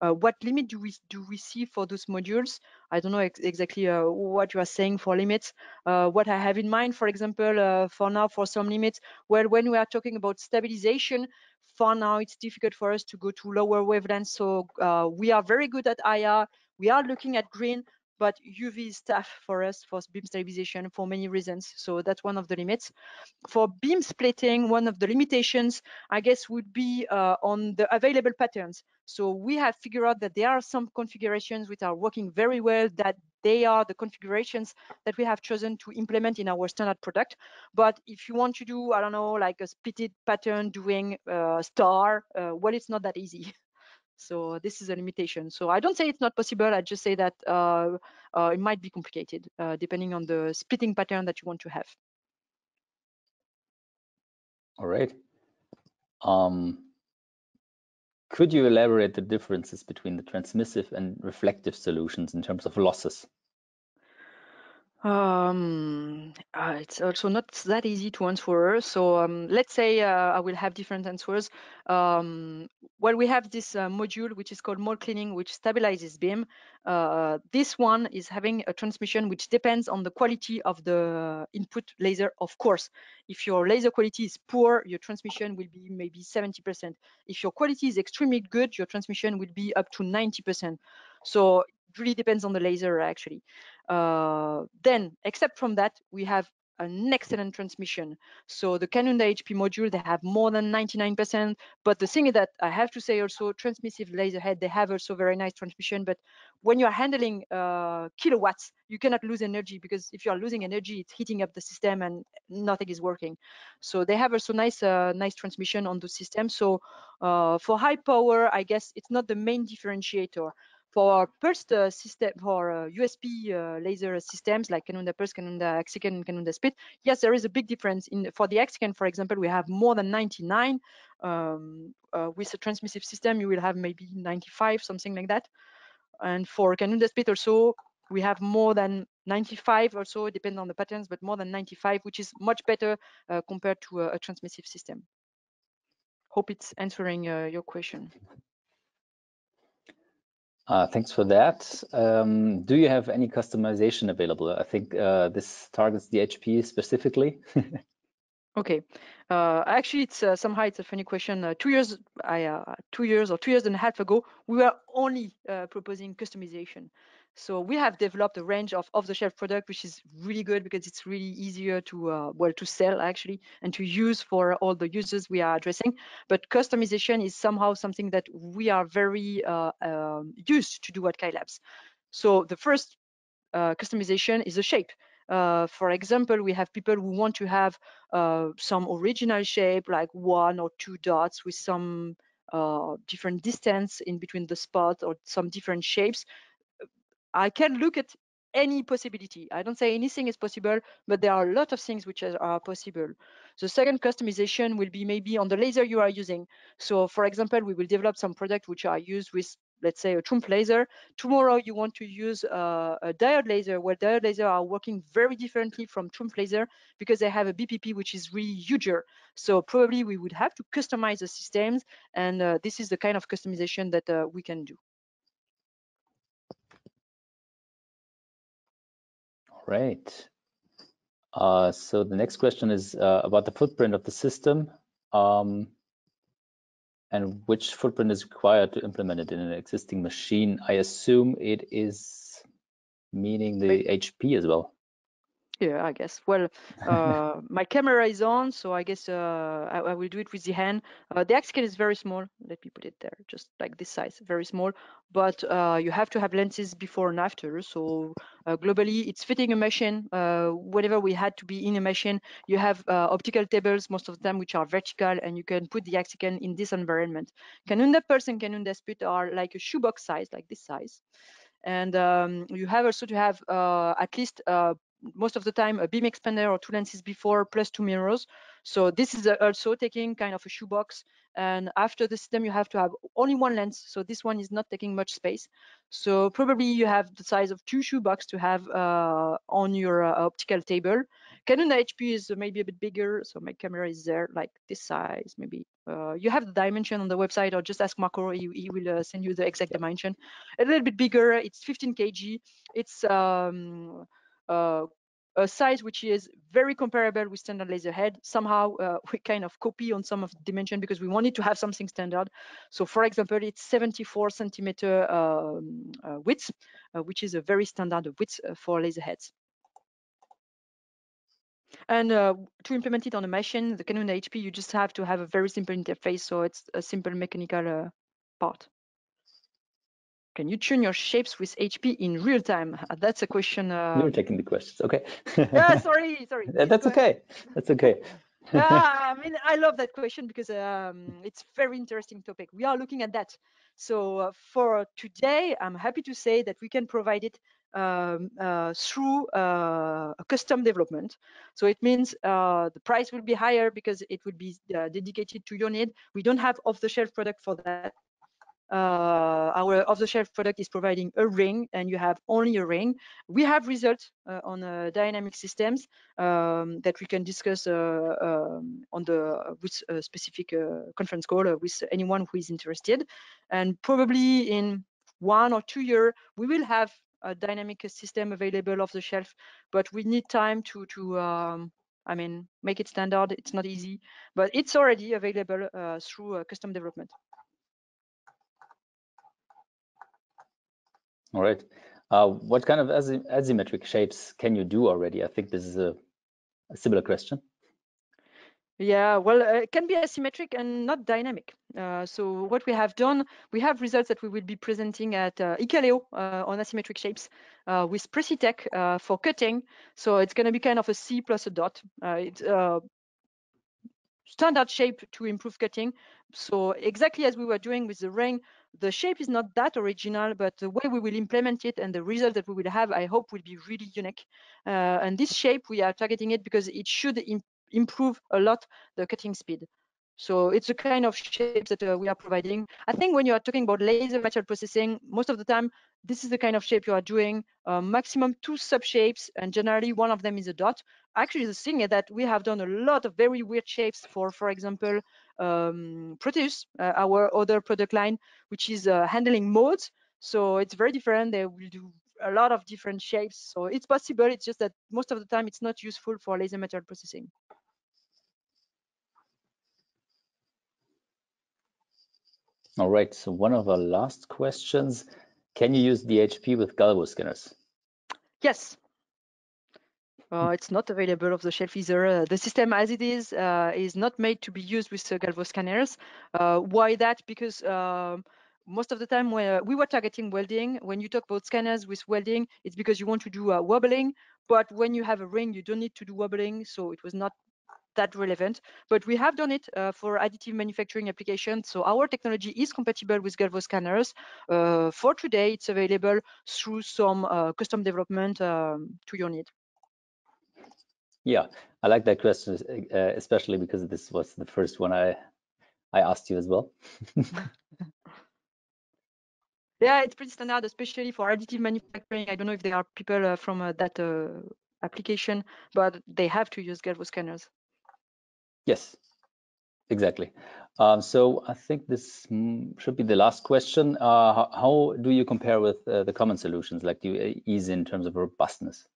Uh, what limit do we do we see for those modules? I don't know ex exactly uh, what you are saying for limits. Uh, what I have in mind, for example, uh, for now, for some limits, well, when we are talking about stabilization, for now it's difficult for us to go to lower wavelengths. So uh, we are very good at I R. We are looking at green. But U V is tough for us for beam stabilization for many reasons. So that's one of the limits. For beam splitting, one of the limitations, I guess, would be uh, on the available patterns. So we have figured out that there are some configurations which are working very well, that they are the configurations that we have chosen to implement in our standard product. But if you want to do, I don't know, like a splitted pattern doing uh, star, uh, well, it's not that easy. So this is a limitation. So I don't say it's not possible. I just say that uh, uh, it might be complicated uh, depending on the splitting pattern that you want to have. All right. Um, could you elaborate the differences between the transmissive and reflective solutions in terms of losses? Um, uh, it's also not that easy to answer. So um, let's say uh, I will have different answers. Um, well, we have this uh, module, which is called mole cleaning, which stabilizes beam. Uh, this one is having a transmission, which depends on the quality of the input laser. Of course, if your laser quality is poor, your transmission will be maybe seventy percent. If your quality is extremely good, your transmission will be up to ninety percent. So it really depends on the laser, actually. Uh, then, except from that, we have an excellent transmission. So the Canunda H P module, they have more than ninety-nine percent. But the thing is that I have to say also, transmissive laser head, they have also very nice transmission. But when you are handling uh, kilowatts, you cannot lose energy, because if you are losing energy, it's heating up the system and nothing is working. So they have also nice, uh, nice transmission on the system. So uh, for high power, I guess it's not the main differentiator. For pulse uh, system, for uh, U S P uh, laser systems like Canunda Pulse, Canunda Axicon, and Canunda Split, yes, there is a big difference. In for the Axicon, for example, we have more than ninety-nine. Um, uh, with a transmissive system, you will have maybe ninety-five, something like that. And for Canunda Split also, we have more than ninety-five. Also, depending on the patterns, but more than ninety-five, which is much better uh, compared to a, a transmissive system. Hope it's answering uh, your question. Uh, thanks for that. Um, do you have any customization available? I think uh, this targets the H P specifically. Okay. Uh, actually, it's uh, somehow it's a funny question. Uh, two years, I, uh, two years or two years and a half ago, we were only uh, proposing customization. So we have developed a range of off-the-shelf product, which is really good because it's really easier to uh, well to sell actually and to use for all the users we are addressing. But customization is somehow something that we are very uh, um, used to do at Cailabs. So the first uh, customization is the shape. Uh, for example, we have people who want to have uh, some original shape, like one or two dots with some uh, different distance in between the spots or some different shapes. I can look at any possibility. I don't say anything is possible, but there are a lot of things which are possible. The second customization will be maybe on the laser you are using. So for example, we will develop some products which are used with, let's say, a Trumpf laser. Tomorrow you want to use uh, a diode laser, where diode laser are working very differently from Trumpf laser because they have a B P P which is really huger. So probably we would have to customize the systems, and uh, this is the kind of customization that uh, we can do. Right. Uh, so the next question is uh, about the footprint of the system. Um, and which footprint is required to implement it in an existing machine? I assume it is meaning the H P as well. Yeah, I guess. Well, uh, my camera is on, so I guess uh, I, I will do it with the hand. Uh, the Axicon is very small. Let me put it there, just like this size, very small. But uh, you have to have lenses before and after. So uh, globally, it's fitting a machine. Uh, whenever we had to be in a machine, you have uh, optical tables, most of them, which are vertical, and you can put the Axicon in this environment. Canunda Pulse and Canunda Split are like a shoebox size, like this size. And um, you have also to have uh, at least uh, most of the time a beam expander or two lenses before plus two mirrors. So this is also taking kind of a shoebox, and after the system you have to have only one lens, so this one is not taking much space. So probably you have the size of two shoebox to have uh, on your uh, optical table. Canunda H P is maybe a bit bigger, so my camera is there like this size maybe. Uh, you have the dimension on the website, or just ask Marco, he, he will uh, send you the exact dimension. A little bit bigger, it's fifteen kilograms. It's um, Uh, a size which is very comparable with standard laser head. Somehow uh, we kind of copy on some of the dimension because we wanted to have something standard. So for example, it's seventy-four centimeter um, uh, width, uh, which is a very standard width for laser heads. And uh, to implement it on a machine, the Canunda H P, you just have to have a very simple interface. So it's a simple mechanical uh, part. Can you tune your shapes with H P in real time? That's a question. Uh... You're taking the questions, okay? yeah, sorry, sorry. That's okay. That's okay. yeah, I mean, I love that question because um, it's a very interesting topic. We are looking at that. So uh, for today, I'm happy to say that we can provide it um, uh, through uh, a custom development. So it means uh, the price will be higher because it will be uh, dedicated to your need. We don't have off-the-shelf product for that. Uh, our off-the-shelf product is providing a ring, and you have only a ring. We have results uh, on uh, dynamic systems um, that we can discuss uh, um, on the with a specific uh, conference call uh, with anyone who is interested. And probably in one or two years, we will have a dynamic system available off-the-shelf, but we need time to to. Um, I mean, make it standard. It's not easy, but it's already available uh, through uh, custom development. All right. Uh, what kind of asymmetric shapes can you do already? I think this is a, a similar question. Yeah, well, uh, it can be asymmetric and not dynamic. Uh, so what we have done, we have results that we will be presenting at uh, ICALEO uh, on asymmetric shapes uh, with Precitec uh, for cutting. So it's going to be kind of a C plus a dot. Uh, it's uh, standard shape to improve cutting. So exactly as we were doing with the ring, the shape is not that original, but the way we will implement it and the result that we will have, I hope, will be really unique. Uh, and this shape, we are targeting it because it should im improve a lot the cutting speed. So it's a kind of shape that uh, we are providing. I think when you are talking about laser material processing, most of the time, this is the kind of shape you are doing, uh, maximum two sub-shapes, and generally one of them is a dot. Actually, the thing is that we have done a lot of very weird shapes for, for example, um, Proteus, uh, our other product line, which is uh, handling modes. So it's very different. They will do a lot of different shapes. So it's possible. It's just that most of the time, it's not useful for laser material processing. All right, so one of our last questions, can you use D H P with Galvo scanners? Yes. Uh, it's not available off the shelf either. Uh, the system as it is uh, is not made to be used with uh, Galvo scanners. Uh, why that? Because uh, most of the time when we were targeting welding, when you talk about scanners with welding, it's because you want to do uh, wobbling, but when you have a ring, you don't need to do wobbling, so it was not that relevant. But we have done it uh, for additive manufacturing applications. So our technology is compatible with Galvo scanners. Uh, for today, it's available through some uh, custom development um, to your need. Yeah, I like that question, uh, especially because this was the first one I I asked you as well. Yeah, it's pretty standard, especially for additive manufacturing. I don't know if there are people uh, from uh, that uh, application, but they have to use Galvo scanners. Yes, exactly. Um, so I think this should be the last question. Uh, how, how do you compare with uh, the common solutions? Like, do you ease in terms of robustness?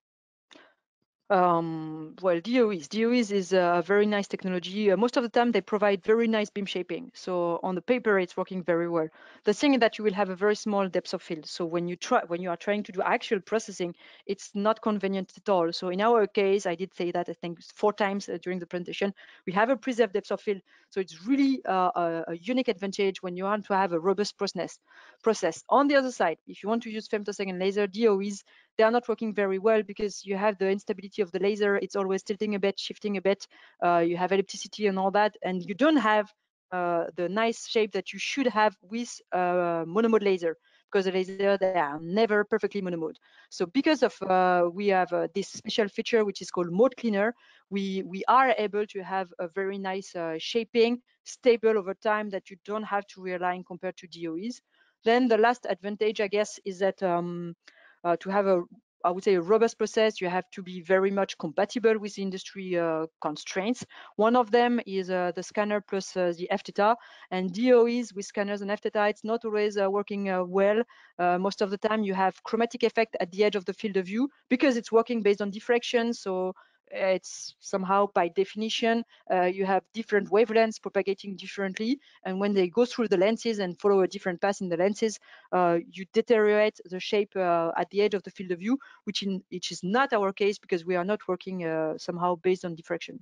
Um, well, D O Es. D O Es is a very nice technology. Uh, most of the time, they provide very nice beam shaping. So on the paper, it's working very well. The thing is that you will have a very small depth of field. So when you try, when you are trying to do actual processing, it's not convenient at all. So in our case, I did say that I think four times uh, during the presentation, we have a preserved depth of field. So it's really uh, a, a unique advantage when you want to have a robust process. Process. On the other side, if you want to use femtosecond laser, D O Es, they are not working very well because you have the instability of the laser. It's always tilting a bit, shifting a bit. Uh, you have ellipticity and all that, and you don't have uh, the nice shape that you should have with uh, monomode laser, because the laser, they are never perfectly monomode. So because of uh, we have uh, this special feature which is called mode cleaner, we we are able to have a very nice uh, shaping, stable over time, that you don't have to realign compared to D O Es. Then the last advantage, I guess, is that um, Uh, to have a, I would say, a robust process, you have to be very much compatible with industry uh, constraints. One of them is uh, the scanner plus uh, the F theta, and D O Es with scanners and F theta, it's not always uh, working uh, well. Uh, most of the time, you have chromatic effect at the edge of the field of view because it's working based on diffraction. So it's somehow by definition, uh, you have different wavelengths propagating differently. And when they go through the lenses and follow a different path in the lenses, uh, you deteriorate the shape uh, at the edge of the field of view, which, in, which is not our case because we are not working uh, somehow based on diffraction.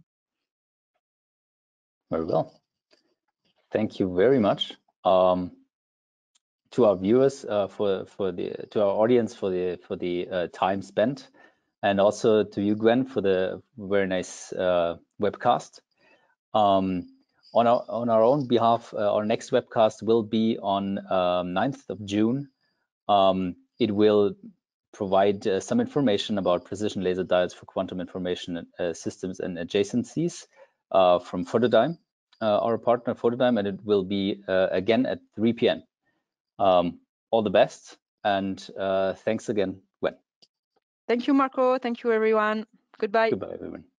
Very well. Thank you very much. Um, to our viewers, uh, for, for the, to our audience for the, for the uh, time spent. And also to you, Gwen, for the very nice uh, webcast. Um, on, our, on our own behalf, uh, our next webcast will be on um, ninth of June. Um, it will provide uh, some information about precision laser diodes for quantum information uh, systems and adjacencies uh, from Photodyne, uh, our partner Photodyne, and it will be uh, again at three P M Um, all the best, and uh, thanks again. Thank you, Marco. Thank you, everyone. Goodbye. Goodbye, everyone.